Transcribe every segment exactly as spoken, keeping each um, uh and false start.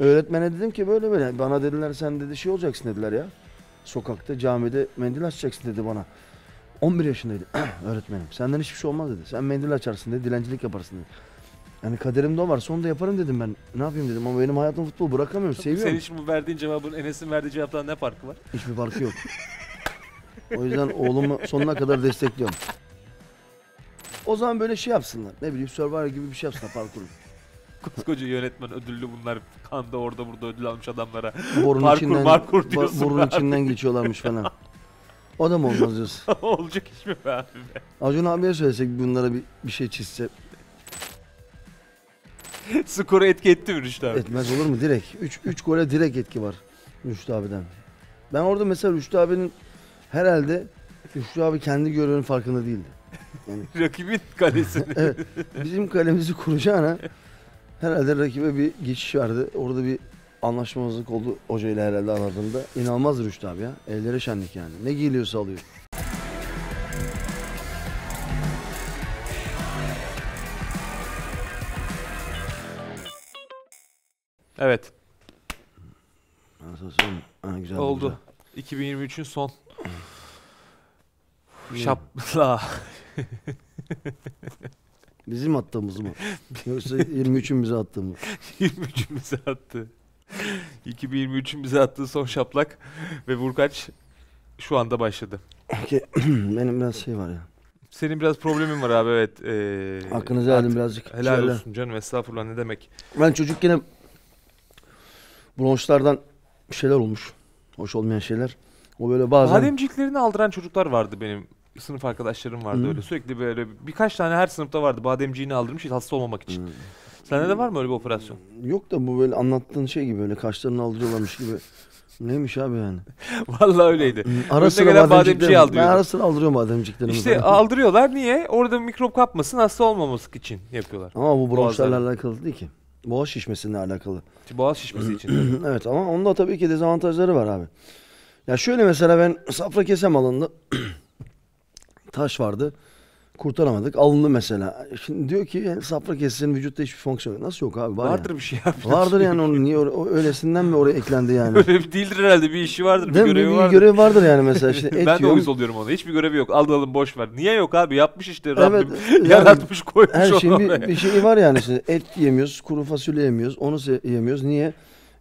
Öğretmene dedim ki böyle böyle. Bana dediler sen dedi şey olacaksın dediler ya. Sokakta camide mendil açacaksın dedi bana. on bir yaşındaydı. Öğretmenim senden hiçbir şey olmaz dedi. Sen mendil açarsın dedi. Dilencilik yaparsın dedi. Yani kaderimde o var. Sonra da yaparım dedim ben. Ne yapayım dedim ama benim hayatım futbol bırakamıyorum. Tabii seviyorum. Senin şimdi verdiğin cevabın Enes'in verdiği cevaptan ne farkı var? Hiçbir farkı yok. O yüzden oğlumu sonuna kadar destekliyorum. O zaman böyle şey yapsınlar. Ne bileyim Survivor gibi bir şey yapsınlar parkuru. Koskoca yönetmen ödüllü bunlar. Kanda orada burada ödül almış adamlara. Borun parkur içinden, markur diyorsun. Borun içinden geçiyorlarmış falan. O da mı olmaz diyorsun? Olacak iş mi be abi be? Acun abiye söylesek bunlara bir, bir şey çizse. Skoru etki etti mi Rüştü abi? Etmez olur mu? Direkt. üç gole direkt etki var Rüştü abiden. Ben orada mesela Rüştü abinin herhalde Rüştü abi kendi görevinin farkında değildi. Yani... Rakibin kalesini. Evet. Bizim kalemizi kuracağına herhalde rakibe bir geçiş vardı. Orada bir anlaşmazlık oldu hocayla herhalde aradığında. İnanılmaz Rüştü abi ya. Ellere şenlik yani. Ne geliyorsa alıyor. Evet. Ha, güzel, oldu. iki bin yirmi üçün son. Şapla. Bizim attığımız mı? Yoksa yirmi üçün bize attı mı? yirmi üçün bize attı. iki bin yirmi üçün bize attığı son şaplak ve vurkaç şu anda başladı. Okay. Benim biraz şey var ya. Senin biraz problemin var abi evet. Ee, Hakkınızı helal birazcık. Helal şöyle olsun canım estağfurullah ne demek. Ben çocukken bronşlardan şeyler olmuş. Hoş olmayan şeyler. O böyle bazen... Bademciklerini aldıran çocuklar vardı benim. Sınıf arkadaşlarım vardı hmm. öyle. Sürekli böyle birkaç tane her sınıfta vardı. Bademciğini aldırmış hasta olmamak için. Hmm. Sende de var mı öyle bir operasyon? Yok da bu böyle anlattığın şey gibi. Öyle kaşlarını aldırıyorlarmış gibi. Neymiş abi yani? Vallahi öyleydi. Ara sıra bademciği bademciği aldırıyorum. Ben ara sıra aldırıyorum bademciklerimi. İşte zaten aldırıyorlar. Niye? Orada mikrop kapmasın hasta olmaması için yapıyorlar. Ama bu bronşlarla alakalı değil ki. Boğaz şişmesiyle alakalı. Boğaz şişmesi için. Evet ama onda tabii ki dezavantajları var abi. Ya şöyle mesela ben safra kesem alındı. Taş vardı. Kurtaramadık. Alındı mesela. Şimdi diyor ki yani safra kesesinin vücutta hiçbir fonksiyonu. Nasıl yok abi? Var vardır yani bir şey abi. Vardır yani onun niye o öylesinden mi oraya eklendi yani? Öyle bir değildir herhalde. Bir işi vardır. Değil bir görevi bir vardır. Bir görevi vardır yani mesela. İşte et ben de uyuz oluyorum ona. Hiçbir görevi yok. Aldıralım boş ver. Niye yok abi? Yapmış işte. Evet, Rabbim yani yaratmış koymuş her şeyin bir, bir şeyi var yani. İşte et yemiyoruz. Kuru fasulye yemiyoruz. Onu yemiyoruz. Niye?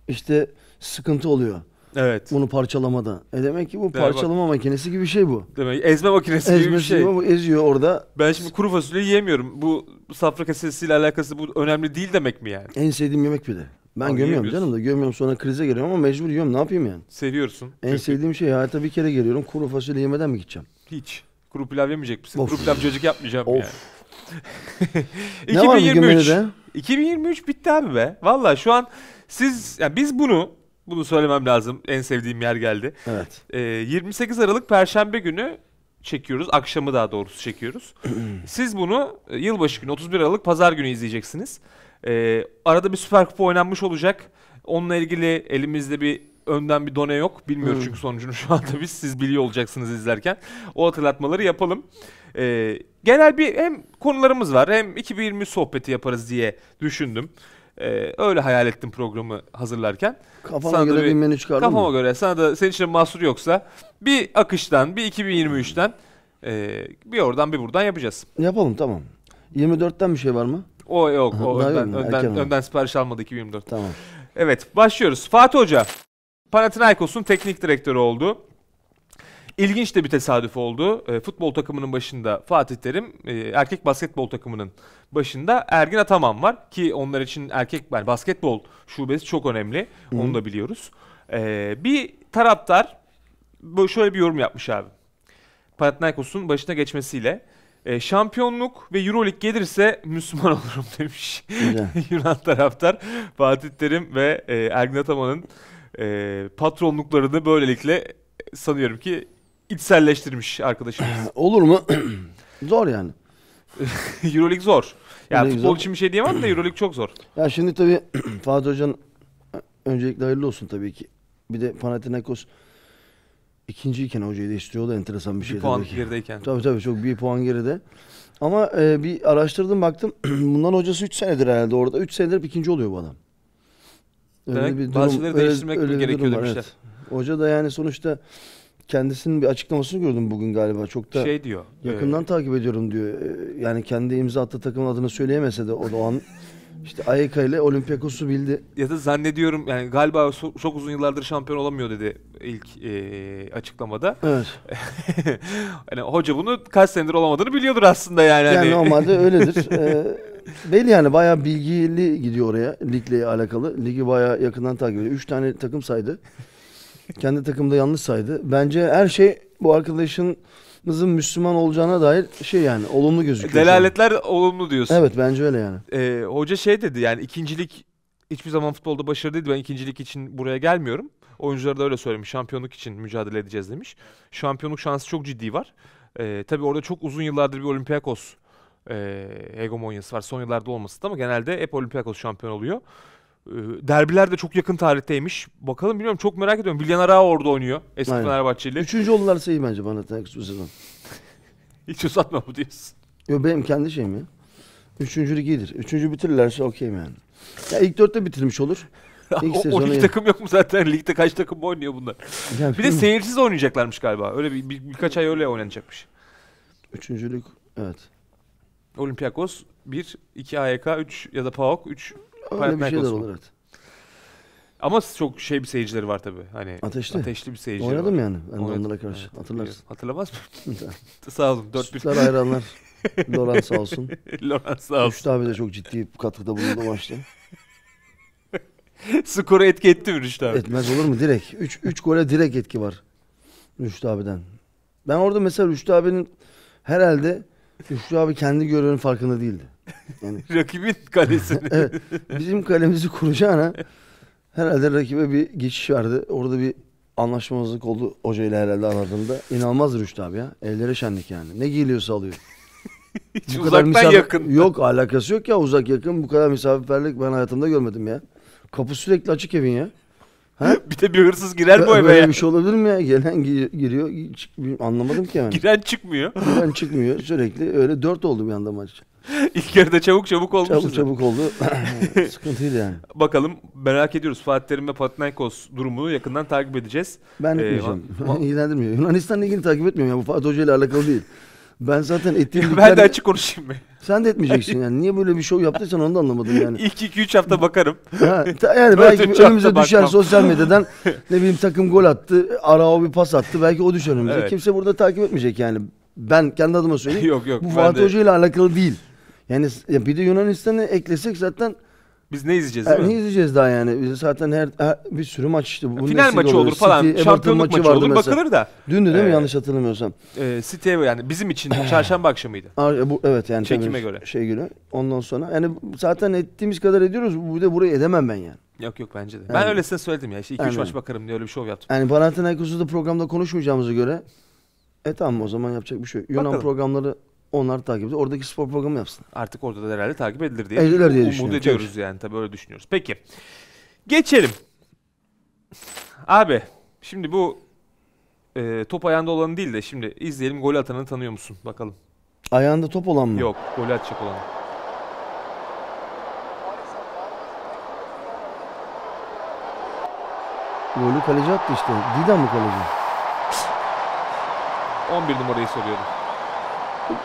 İşte sıkıntı oluyor. Evet. Bunu parçalamada. E demek ki bu parçalama yani makinesi gibi bir şey bu. Demek ezme makinesi Ezmesi gibi bir şey. Gibi bu eziyor orada. Ben şimdi kuru fasulye yiyemiyorum. Bu safra kesesiyle alakası bu önemli değil demek mi yani? En sevdiğim yemek bir de. Ben abi gömüyorum canım da gömüyorum sonra krize geliyorum ama mecbur yiyorum ne yapayım yani? Seviyorsun. En çünkü sevdiğim şey hayata bir kere geliyorum kuru fasulye yemeden mi gideceğim? Hiç. Kuru pilav yemeyecek misin? Of. Kuru pilav cacık yapmayacağım of yani. iki bin yirmi üç. Ne var iki bin yirmi üç bitti abi be. Vallahi şu an siz yani biz bunu Bunu söylemem lazım. En sevdiğim yer geldi. Evet. Ee, yirmi sekiz Aralık Perşembe günü çekiyoruz. Akşamı daha doğrusu çekiyoruz. Siz bunu yılbaşı günü otuz bir Aralık Pazar günü izleyeceksiniz. Ee, arada bir Süper Kupa oynanmış olacak. Onunla ilgili elimizde bir önden bir done yok. Bilmiyoruz çünkü sonucunu şu anda biz. Siz biliyor olacaksınız izlerken. O hatırlatmaları yapalım. Ee, genel bir hem konularımız var hem iki bin yirmi sohbeti yaparız diye düşündüm. Ee, öyle hayal ettim programı hazırlarken. Kafama sana göre bir, bir menü çıkardım. Kafama mı göre. Sana da senin için mahsur yoksa bir akıştan, bir iki bin yirmi üçten e, bir oradan bir buradan yapacağız. Yapalım tamam. yirmi dörtten bir şey var mı? O yok. Aha, o önden, yok önden, önden sipariş almadı iki bin yirmi dört. Tamam. Evet başlıyoruz. Fatih Hoca Panathinaikos'un teknik direktörü oldu. İlginç de bir tesadüf oldu. E, futbol takımının başında Fatih Terim, e, erkek basketbol takımının başında Ergin Ataman var. Ki onlar için erkek yani basketbol şubesi çok önemli. Hı-hı. Onu da biliyoruz. E, bir taraftar şöyle bir yorum yapmış abi. Panathinaikos'un başına geçmesiyle. E, şampiyonluk ve Euroleague gelirse Müslüman olurum demiş. Yunan taraftar Fatih Terim ve e, Ergin Ataman'ın e, patronluklarını böylelikle sanıyorum ki içselleştirmiş arkadaşımız. Olur mu? Zor yani. Euroleague zor. Ya yani futbol zor için bir şey diyemem de Euroleague çok zor. Ya şimdi tabii Fatih Hoca'nın öncelikle hayırlı olsun tabii ki. Bir de Panathinaikos ikinciyken hocayı değiştiriyor da enteresan bir, bir şey. Bir puan tabii gerideyken. Tabii tabii çok bir puan geride. Ama e, bir araştırdım baktım. Bundan hocası üç senedir herhalde orada. üç senedir ikinci oluyor bu adam. Demek bir bazı şeyleri değiştirmek öyle, öyle bir gerekiyordu bir şeyler. Evet. Hoca da yani sonuçta kendisinin bir açıklamasını gördüm bugün galiba. Çok da şey diyor, yakından e... takip ediyorum diyor. Yani kendi imza attığı takımın adını söyleyemese de o da o an işte A E K ile Olympiakos'u bildi. Ya da zannediyorum yani galiba çok uzun yıllardır şampiyon olamıyor dedi ilk e, açıklamada. Evet. Yani hoca bunu kaç senedir olamadığını biliyordur aslında yani. Yani hani. Normalde öyledir. ee, belli yani bayağı bilgili gidiyor oraya ligle alakalı. Ligi bayağı yakından takip ediyor. Üç tane takım saydı. Kendi takımda yanlış saydı. Bence her şey bu arkadaşımızın Müslüman olacağına dair şey yani olumlu gözüküyor. Delaletler yani. Olumlu diyorsun. Evet bence öyle yani. Ee, hoca şey dedi yani ikincilik hiçbir zaman futbolda başarılıydı. Ben ikincilik için buraya gelmiyorum. Oyuncuları da öyle söylemiş. Şampiyonluk için mücadele edeceğiz demiş. Şampiyonluk şansı çok ciddi var. Ee, tabii orada çok uzun yıllardır bir Olympiakos e, hegemonyası var. Son yıllarda olmasın ama genelde hep Olympiakos şampiyon oluyor. Derbiler de çok yakın tarihteymiş. Bakalım bilmiyorum çok merak ediyorum. Bilyana Ra orada oynuyor. Eski Fenerbahçeli. Üçüncü olurlarsa iyi bence Panathinaikos bu sezon. Hiç uzatma bu diyorsun. Yo benim kendi şeyim ya. Üçüncülük iyidir. Üçüncü bitirirlerse okeyim yani. Ya ilk dörtte bitirmiş olur. İlk o lig takım yok mu zaten? Ligde kaç takım oynuyor bunlar? Yani bir de seyirsiz oynayacaklarmış galiba. Öyle bir, bir, birkaç ay öyle oynanacakmış. Üçüncülük evet. Olympiakos bir, iki A Y K, üç ya da PAOK, üç öyle bir şeyler olur evet. Ama çok şey bir seyircileri var tabii. Hani ateşli, ateşli bir seyircileri var. Oynadım yani. Ben oynadım. Onlara karşı. Evet, hatırlarsın. Hatırlamaz mı? Sağ olun. Sütler hayranlar. Loran sağ olsun. Loran sağ olsun. Rüştü abi de çok ciddi katkıda bulundu maçta. Skoru etki etti mi Rüştü abi? Etmez olur mu? Direkt. üç gole direkt etki var. Rüştü abiden. Ben orada mesela Rüştü abinin herhalde Rüştü abi kendi görevinin farkında değildi. Yani. Rakibin kalesini. Evet, bizim kalemizi kuracağına herhalde rakibe bir geçiş vardı. Orada bir anlaşmazlık oldu hocayla herhalde aradığında. İnanılmaz Rüştü abi ya. Ellere şenlik yani. Ne geliyorsa alıyor. Hiç bu uzaktan kadar yakın. Yok alakası yok ya uzak yakın. Bu kadar misafirperlik ben hayatımda görmedim ya. Kapı sürekli açık evin ya. Ha? Bir de bir hırsız girer ya, bu eve böyle ya. Böyle bir şey olabilir mi ya? Gelen giriyor. Çık, anlamadım ki yani. Giren çıkmıyor. Giren çıkmıyor sürekli. Öyle dört oldu bir anda maç. İlk yarıda çabuk çabuk olmuş. Çabuk size. Çabuk oldu. Sıkıntıydı yani. Bakalım merak ediyoruz. Fatih Terim ve Panathinaikos durumunu yakından takip edeceğiz. Ben etmeyeceğim. Ee, İlgilendirmiyor. Yunanistan'la ilgili takip etmiyorum. Ya. Bu Fatih Hoca ile alakalı değil. Ben zaten ettiğim... Ben de açık konuşayım mı? Sen de etmeyeceksin yani. Niye böyle bir şov yaptıysan onu da anlamadım yani. İlk iki üç hafta bakarım. Ha, yani belki önümüze düşer bakmam. Sosyal medyadan ne bileyim takım gol attı. Arao bir pas attı. Belki o düşer önümüze. Evet. Kimse burada takip etmeyecek yani. Ben kendi adıma söyleyeyim. Yok yok. Bu Fatih Hoca ile alakalı değil. Yani bir de Yunanistan'ı eklesek zaten biz ne izleyeceğiz değil mi? Ne izleyeceğiz daha yani? Biz zaten her, her bir sürü maç işte. Bunun final maçı olur, olur falan. City, şampiyonluk maçı, maçı olur mesela. Bakılır da. Dündü değil ee, mi yanlış hatırlamıyorsam? E, City yani bizim için çarşamba akşamıydı. Bu, evet yani. Çekime göre. Şey günü. Ondan sonra yani zaten ettiğimiz kadar ediyoruz. Bu da burayı edemem ben yani. Yok yok bence de. Yani. Ben öyle size söyledim ya. İşte iki üç yani. Maç bakarım diye öyle bir şov yaptım. Yani Panathinaikos'u da programda konuşmayacağımıza göre e tamam o zaman yapacak bir şey yok. Yunan programları onlar takip ediyor. Oradaki spor programı yapsın. Artık orada da herhalde takip edilir diye, edilir diye umut ediyoruz tabii. Yani. Tabii öyle düşünüyoruz. Peki. Geçelim. Abi şimdi bu e, top ayağında olanı değil de şimdi izleyelim gol atanı tanıyor musun? Bakalım. Ayağında top olan mı? Yok. Gol atacak olanı. Golü kaleci attı işte. Didan mı kaleci? on bir numarayı soruyorum.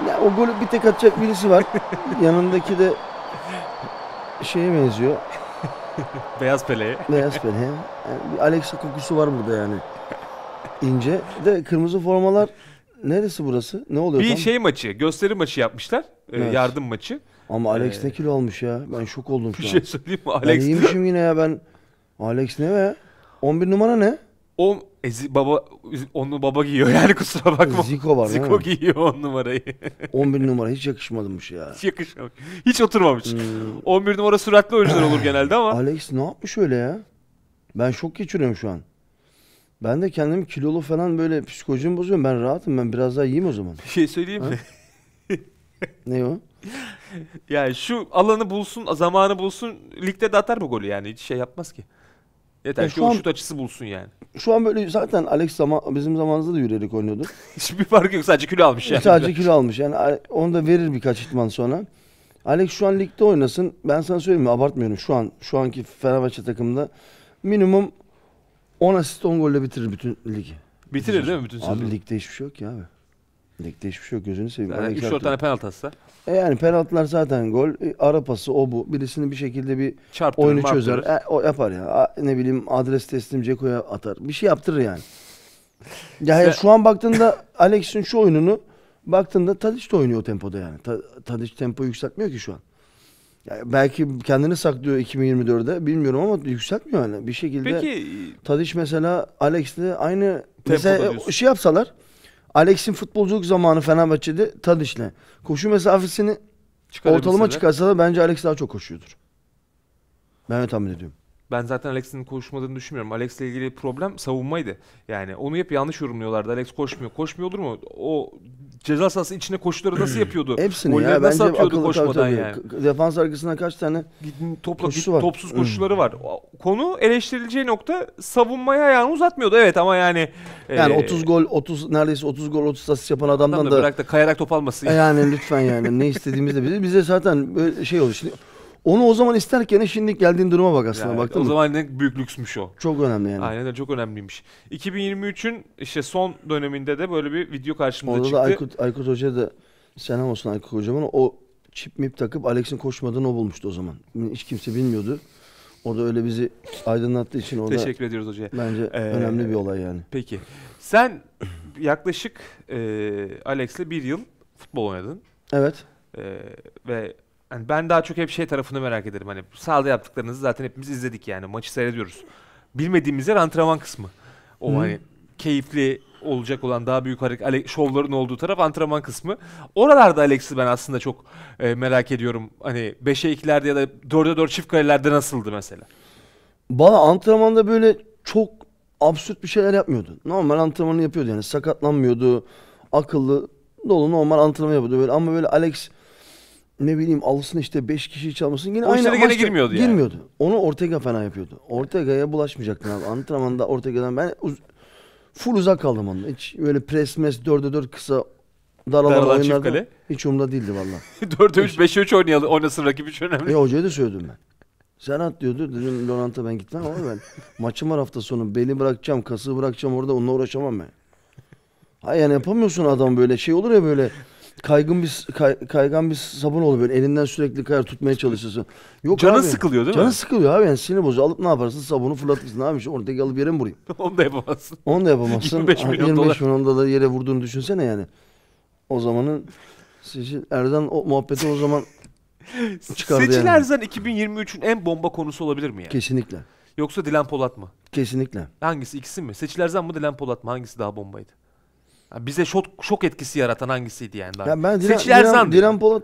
Ya, o golü bir tek atacak birisi var. Yanındaki de şeye benziyor. Beyaz Pele'ye. Beyaz Pele'ye. Yani bir Alex kokusu var burada yani. İnce. De kırmızı formalar neresi burası? Ne oluyor? Bir tam? Şey maçı, gösteri maçı yapmışlar. Evet. E, yardım maçı. Ama Alex ee... ne kilo almış ya. Ben şok oldum şu an. Bir şey söyleyeyim mi? Alex... Ben iyiymişim yine ya ben. Alex ne be? on bir numara ne? on Ezi, baba onu baba giyiyor yani kusura bakma. Ziko var. Ziko giyiyor on numarayı. on bir numara hiç yakışmamış ya. Hiç yakışmamış. Hiç oturmamış. Hmm. on bir numara süratli oyuncular olur genelde ama. Alex ne yapmış öyle ya? Ben şok geçiriyorum şu an. Ben de kendimi kilolu falan böyle psikolojimi bozuyorum. Ben rahatım. Ben biraz daha yiyeyim o zaman. Bir şey söyleyeyim ha? Mi? Ne o? Yani şu alanı bulsun, zamanı bulsun. Ligde de atar bu golü yani. Hiç şey yapmaz ki. Yeter ki o şut açısı bulsun yani. Şu an böyle zaten Alex zaman, bizim zamanımızda da yürüyerek oynuyordu. Hiçbir fark yok sadece kilo almış yani. Sadece kilo almış yani onu da verir birkaç itman sonra. Alex şu an ligde oynasın ben sana söyleyeyim mi abartmıyorum şu an şu anki Fenerbahçe takımında minimum on asist on golle bitirir bütün ligi. Bitirir bütün değil mi bütün sezonu? Abi ligde hiçbir şey yok ya abi. Ligde hiçbir şey yok, gözünü seveyim. Yani üç dört tane penaltı atsa. E yani penaltılar zaten gol. E, ara pası o bu. Birisini bir şekilde bir çarptırır, oyunu çözer. E, o yapar ya. A, ne bileyim adres teslim Ceko'ya atar. Bir şey yaptırır yani. Ya hayır, şu an baktığında Alex'in şu oyununu baktığında Tadiç de oynuyor o tempoda yani. Ta, Tadiç tempo yükseltmiyor ki şu an. Yani belki kendini saklıyor iki bin yirmi dört'te bilmiyorum ama yükseltmiyor yani. Bir şekilde peki, Tadiç mesela Alex'le aynı mesela şey yapsalar, Alex'in futbolculuk zamanı Fenerbahçe'de Tadiç'le koşu mesafesini ortalama çıkarsa da bence Alex daha çok koşuyordur. Ben öyle tahmin ediyorum. Ben zaten Alex'in koşmadığını düşünmüyorum. Alex'le ilgili problem savunmaydı. Yani onu hep yanlış yorumluyorlardı. Alex koşmuyor. Koşmuyor olur mu? O ceza sahası içine koşuları nasıl yapıyordu? Hepsini golleri ya. Nasıl bence atıyordu koşmadan yani? Defans arkasından kaç tane topla, koşusu var. Topsuz koşuları var. Konu eleştirileceği nokta savunmaya ayağını uzatmıyordu. Evet ama yani... Yani e, otuz gol, otuz neredeyse otuz gol, otuz asist yapan adamdan adam da... da bırak da kayarak top alması. E yani lütfen yani ne istediğimizde bize. Bize zaten böyle şey oldu şimdi... Onu o zaman isterken şimdi geldiğin duruma bak aslında. Yani, baktın o mı? Zaman ne büyük lüksmüş o. Çok önemli yani. Aynen öyle, çok önemliymiş. iki bin yirmi üç'ün işte son döneminde de böyle bir video karşımıza orada çıktı. Orada da Aykut, Aykut Hoca da selam olsun Aykut Hocam'ın o çip mip takıp Alex'in koşmadığını o bulmuştu o zaman. Hiç kimse bilmiyordu. Orada öyle bizi aydınlattığı için orada... Teşekkür ediyoruz hocaya. Bence ee, önemli bir olay yani. Peki. Sen yaklaşık e, Alex'le bir yıl futbol oynadın. Evet. E, ve... Yani ben daha çok hep şey tarafını merak ederim. Hani sahada yaptıklarınızı zaten hepimiz izledik yani. Maçı seyrediyoruz. Bilmediğimiz yer antrenman kısmı. O hmm. hani keyifli olacak olan daha büyük şovların olduğu taraf antrenman kısmı. Oralarda Alex'i ben aslında çok e, merak ediyorum. Hani beşe ikilerde ya da dörde dört çift kalelerde nasıldı mesela? Bana antrenmanda böyle çok absürt bir şeyler yapmıyordu. Normal antrenmanı yapıyordu yani. Sakatlanmıyordu. Akıllı dolu normal antrenman yapıyordu. Böyle. Ama böyle Alex... Ne bileyim alsın işte beş kişiyi çalmasın. Yine o aynı amaçta girmiyordu, yani. girmiyordu. Onu Ortega fena yapıyordu. Ortega'ya bulaşmayacaktın abi. Antrenmanda Ortega'dan ben uz full uzak kaldım onunla. Hiç böyle pres mes dörde dört kısa daralan oynardım. Hiç umurumda değildi valla. dörde üç beşe üç oynayalım, oynasın rakip hiç önemli. E hocaya da söyledim ben. Serhat diyordu. Dedim Lonant'a ben gitmem ama ben maçım var hafta sonu. Beli bırakacağım, kasığı bırakacağım orada onunla uğraşamam ben. Hayır yani yapamıyorsun adam böyle şey olur ya böyle. Kaygın bir kay, kaygan bir sabun oluyor böyle elinden sürekli kayar tutmaya çalışırsın. Yok canın abi, sıkılıyor değil canın mi? Canın sıkılıyor abi yani sinir bozuyor. Alıp ne yaparsın? Sabunu fırlatırsın abi. İşte ortaya alıp yere mi vurayım? Onu da yapamazsın. Onu da yapamazsın. yirmi beş milyon dolar yere vurduğunu düşünsene yani. O zamanın Seçil Erzan o muhabbeti o zaman çıkardı Seçil yani. Erzan iki bin yirmi üç'ün en bomba konusu olabilir mi yani? Kesinlikle. Yoksa Dilan Polat mı? Kesinlikle. Hangisi? İkisi mi? Seçil Erzan mı Dilan Polat mı? Hangisi daha bombaydı? Bize şok, şok etkisi yaratan hangisiydi yani? Ya ben Dilan, Dilan, Dilan Polat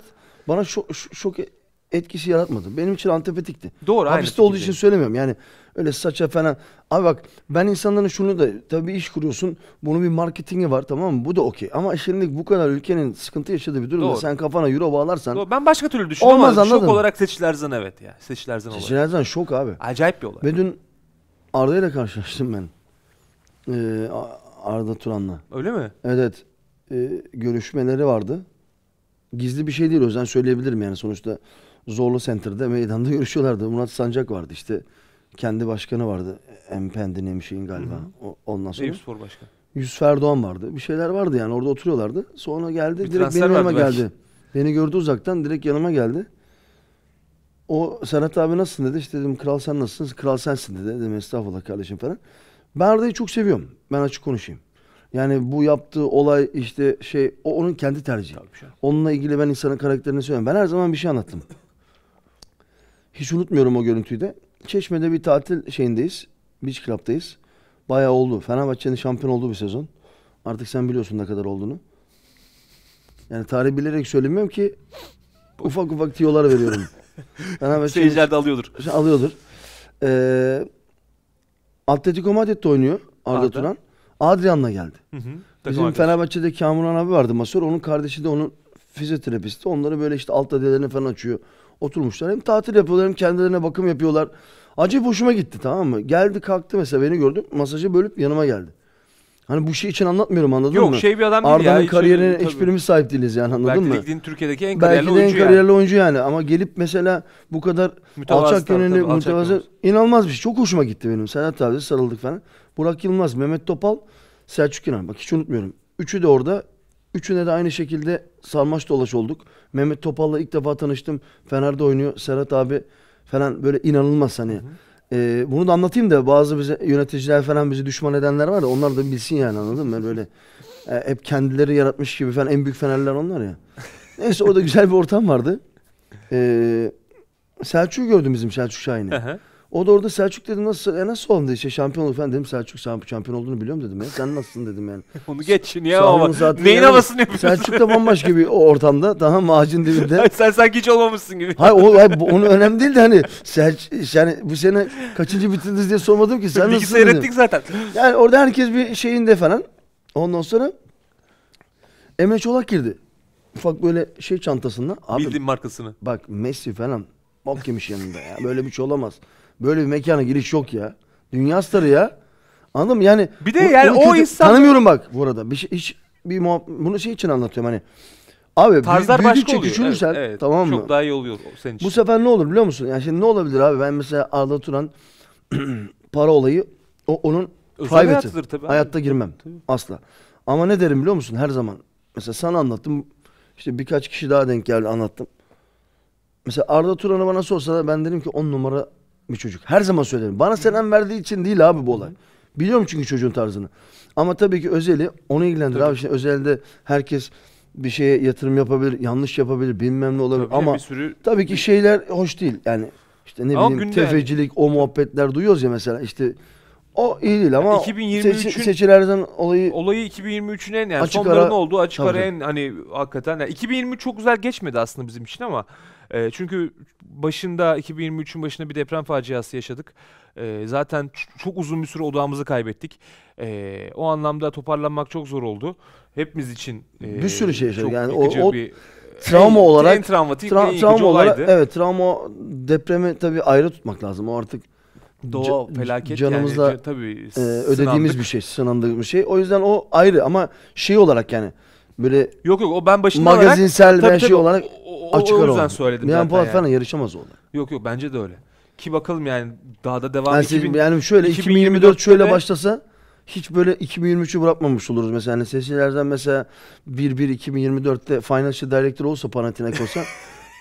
bana şok, şok etkisi yaratmadı. Benim için antipatikti. Doğru. Hapiste olduğu için söylemiyorum. Yani öyle saça falan. Abi bak ben insanların şunu da tabii iş kuruyorsun. Bunun bir marketingi var tamam mı? Bu da okey. Ama şimdi bu kadar ülkenin sıkıntı yaşadığı bir durumda doğru. Sen kafana euro bağlarsan. Doğru. Ben başka türlü düşünüyorum. Olmaz anladın. Şok olarak Seçil Erzan evet ya. Seçil Erzan olarak. Seçil Erzan şok abi. Acayip bir olay. Ve dün Arda ile karşılaştım ben. Eee... Arda Turan'la. Öyle mi? Evet. E, görüşmeleri vardı. Gizli bir şey değil o yüzden söyleyebilirim yani sonuçta Zorlu Center'da meydanda görüşüyorlardı. Murat Sancak vardı işte. Kendi başkanı vardı. Empendi Nemşehir'in galiba. Hı -hı. O, ondan sonra. Eyüp Spor Başkanı. Yusuf Erdoğan vardı. Bir şeyler vardı yani orada oturuyorlardı. Sonra geldi bir direkt benim yanıma belki. Geldi. Beni gördü uzaktan direkt yanıma geldi. O Serhat abi nasılsın dedi. İşte dedim kral sen nasılsın? Kral sensin dedi. Dedim estağfurullah kardeşim falan. Ben Arda'yı çok seviyorum. Ben açık konuşayım. Yani bu yaptığı olay işte şey o onun kendi tercihi. Onunla ilgili ben insanın karakterini söylüyorum. Ben her zaman bir şey anlattım. Hiç unutmuyorum o görüntüyü de. Çeşme'de bir tatil şeyindeyiz. Beach Club'dayız. Bayağı oldu. Fenerbahçe'nin şampiyon olduğu bir sezon. Artık sen biliyorsun ne kadar olduğunu. Yani tarih bilerek söylemiyorum ki ufak ufak tiyolar veriyorum. Seyirciler de alıyordur. Alıyordur. Eee... Atletico Madrid'de oynuyor Arda, Arda. Turan. Adrian'la geldi. Hı hı, bizim arkadaş. Fenerbahçe'de Kamuran abi vardı masör. Onun kardeşi de onun fizyoterapisti. Onları böyle işte alt adelerini falan açıyor. Oturmuşlar. Hem tatil yapıyorlar hem kendilerine bakım yapıyorlar. Acayip hoşuma gitti tamam mı? Geldi kalktı mesela beni gördü. Masajı bölüp yanıma geldi. Hani bu şey için anlatmıyorum, anladın Yok, mı? Yok şey bir adam değil Arda'nın ya. Arda'nın kariyerine hiçbirimiz sahip değiliz yani, anladın Belki mı? Belki de Türkiye'deki en kariyerli oyuncu yani. Belki de en kariyerli yani. oyuncu yani ama gelip mesela bu kadar mütevazı alçak gönüllü, mütevazı inanılmaz bir şey. Çok hoşuma gitti benim. Serhat abi sarıldık falan. Burak Yılmaz, Mehmet Topal, Selçuk İnan. Bak hiç unutmuyorum. Üçü de orada. Üçüne de aynı şekilde sarmaş dolaş olduk. Mehmet Topal'la ilk defa tanıştım. Fener'de oynuyor. Serhat abi falan böyle inanılmaz hani. Hı hı. Ee, bunu da anlatayım da bazı bize yöneticiler falan bizi düşman edenler var da onlar da bilsin yani, anladın mı? Böyle e, hep kendileri yaratmış gibi falan, en büyük Fenerler onlar ya. Neyse orada güzel bir ortam vardı. Ee, Selçuk'u gördüm, bizim Selçuk Şahin'i. O da orada Selçuk dedim, nasıl e, nasıl oldu işte şampiyon oldu falan dedim. Selçuk şampiyon olduğunu biliyorum dedim ya. Sen nasılsın dedim yani. Onu geç niye ama. Neyin havasını yapıyorsun? Selçuk da bambaşka gibi o ortamda. Daha macun dibinde. Sen sanki hiç olmamışsın gibi. Hayır, o, hayır onu önemli değil de hani. Selçuk yani bu sene kaçıncı bitirdiniz diye sormadım ki. Sen nasılsın dedim. Seyrettik zaten. Yani orada herkes bir şeyinde falan. Ondan sonra Emre Çolak girdi. Ufak böyle şey çantasında. Bildiğin markasını. Bak Messi falan. Bok yemiş yanında ya. Böyle bir şey olamaz. Böyle bir mekana giriş yok ya. Dünya starı ya. Anladın mı? Yani bir de bu, yani o kötü, insan tanımıyorum bak bu arada. Bir şey hiç bir bunu şey için anlatıyorum hani. Abi tarzlar başka oluyor. Evet, evet. Tamam mı? Çok daha iyi oluyor senin için. Bu sefer ne olur biliyor musun? Yani şimdi ne olabilir abi? Ben mesela Arda Turan para olayı o onun private'ı. Tabii. Hayatta girmem tabii. Asla. Ama ne derim biliyor musun? Her zaman mesela sana anlattım. İşte birkaç kişi daha denk geldi anlattım. Mesela Arda Turan'ı bana sorsalar ben derim ki on numara bir çocuk. Her zaman söylerim. Bana selam verdiği için değil abi bu olay. Biliyorum çünkü çocuğun tarzını. Ama tabii ki özeli onu ilgilendirir. Abi şimdi özelde herkes bir şeye yatırım yapabilir, yanlış yapabilir, bilmem ne olabilir. Tabii ama sürü... tabii ki şeyler hoş değil. Yani işte ne ama bileyim tefecilik, yani. O muhabbetler duyuyoruz ya mesela işte o iyi değil ama yani seç, Seçil Erzan olayı olayı iki bin yirmi üçün en yani sonların ara, olduğu açık tabii. Ara en hani hakikaten yani iki bin yirmi üç çok güzel geçmedi aslında bizim için ama e, çünkü başında iki bin yirmi üçün başında bir deprem faciası yaşadık. E, zaten çok uzun bir süre odağımızı kaybettik. E, o anlamda toparlanmak çok zor oldu. Hepimiz için e, bir sürü şey yaşadık. Yani o, o bir travma en, olarak en travmatik, tra en travma olarak evet travma depremi tabii ayrı tutmak lazım. O artık doğa felaket canımızla yani, tabii, e, ödediğimiz bir şey, sınandığımız bir şey. O yüzden o ayrı ama şey olarak yani böyle yok yok o ben başında olarak magazinsel ve şey olarak o, o, açık ara. O yüzden söyledim zaten. Yani Polat falan yarışamaz oldu. Yok yok bence de öyle. Ki bakalım yani daha da devam. Yani, iki bin, yani şöyle iki bin yirmi dört şöyle başlasa hiç böyle iki bin yirmi üçü bırakmamış oluruz mesela. Yani Seçil Erzan mesela bir bir iki bin yirmi dörtte Financial Director olsa Panathinaikos'a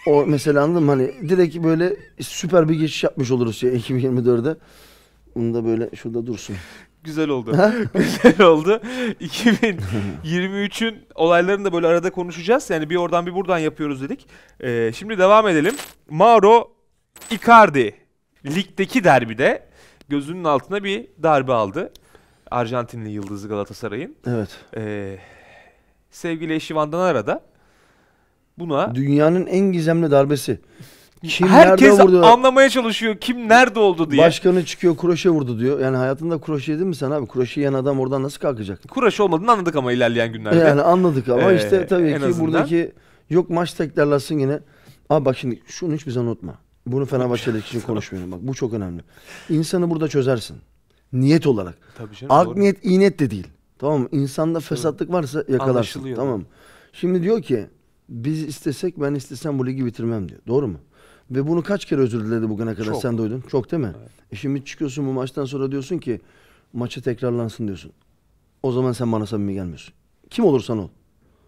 o mesela anladım hani direkt böyle süper bir geçiş yapmış oluruz ya iki bin yirmi dörtte. Bunu da böyle şurada dursun. Güzel oldu. Güzel oldu. iki bin yirmi üçün olaylarını da böyle arada konuşacağız. Yani bir oradan bir buradan yapıyoruz dedik. Ee, şimdi devam edelim. Mauro Icardi ligdeki derbide gözünün altına bir darbe aldı. Arjantinli yıldızı Galatasaray'ın. Evet. Ee, sevgili eşi Vandanara da buna dünyanın en gizemli darbesi. Kim herkes vurdu? Anlamaya çalışıyor kim nerede oldu diye. Başkanı çıkıyor kroşe vurdu diyor. Yani hayatında kroşe yedin mi sen abi? Kroşe yiyen adam oradan nasıl kalkacak? Kroşe olmadığını anladık ama ilerleyen günlerde. Yani anladık ama ee, işte tabii ki azından. Buradaki yok maç tekrarlasın yine. Abi bak şimdi şunu hiç bize unutma. Bunu Fenerbahçe'deki için konuşmuyorum bak bu çok önemli. İnsanı burada çözersin. Niyet olarak. Tabii canım, Ak doğru. niyet iyi niyet de değil. Tamam mı? İnsanda fesatlık varsa yakalarsın. Tamam mı? Şimdi diyor ki biz istesek ben istesem bu ligi bitirmem diyor. Doğru mu? Ve bunu kaç kere özür diledi bugüne kadar? Çok. Sen duydun. Çok değil mi? Evet. E şimdi çıkıyorsun bu maçtan sonra diyorsun ki maçı tekrarlansın diyorsun. O zaman sen bana samimi gelmiyorsun. Kim olursan ol.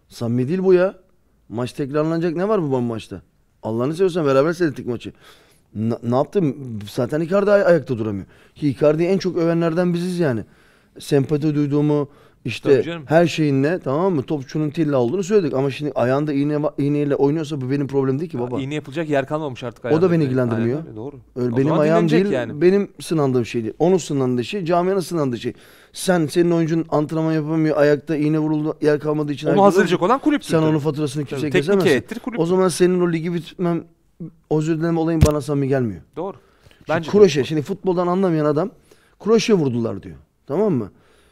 Samimi değil bu ya. Maç tekrarlanacak ne var bu maçta? Allah'ını seviyorsan beraber seyrettik maçı. Na, ne yaptım? Zaten Icardi ay ayakta duramıyor. Ki Icardi'yi en çok övenlerden biziz yani. Sempati duyduğumu işte her şeyinle tamam mı? Topçunun tilla olduğunu söyledik ama şimdi ayağında iğne iğneyle oynuyorsa bu benim problemim değil ki baba. Ya, iğne yapılacak yer kalmamış artık ayağında. O da beni ilgilendirmiyor. Aynen, doğru. Öyle, benim ayağım değil, yani. Benim sınandığım şey değil. Onun sınandığı şey, camianın sınandığı şey. Sen, senin oyuncun antrenman yapamıyor, ayakta iğne vuruldu, yer kalmadığı için... Onu hazırlayacak olan kulüp. Sen onun faturasını kimseye kesemezsin. O zaman senin o ligi bitmem, özür dileme olayın bana samimi gelmiyor. Doğru. Bence şimdi kroşe, doğru. Şimdi futboldan anlamayan adam kroşe vurdular diyor. Tamam mı?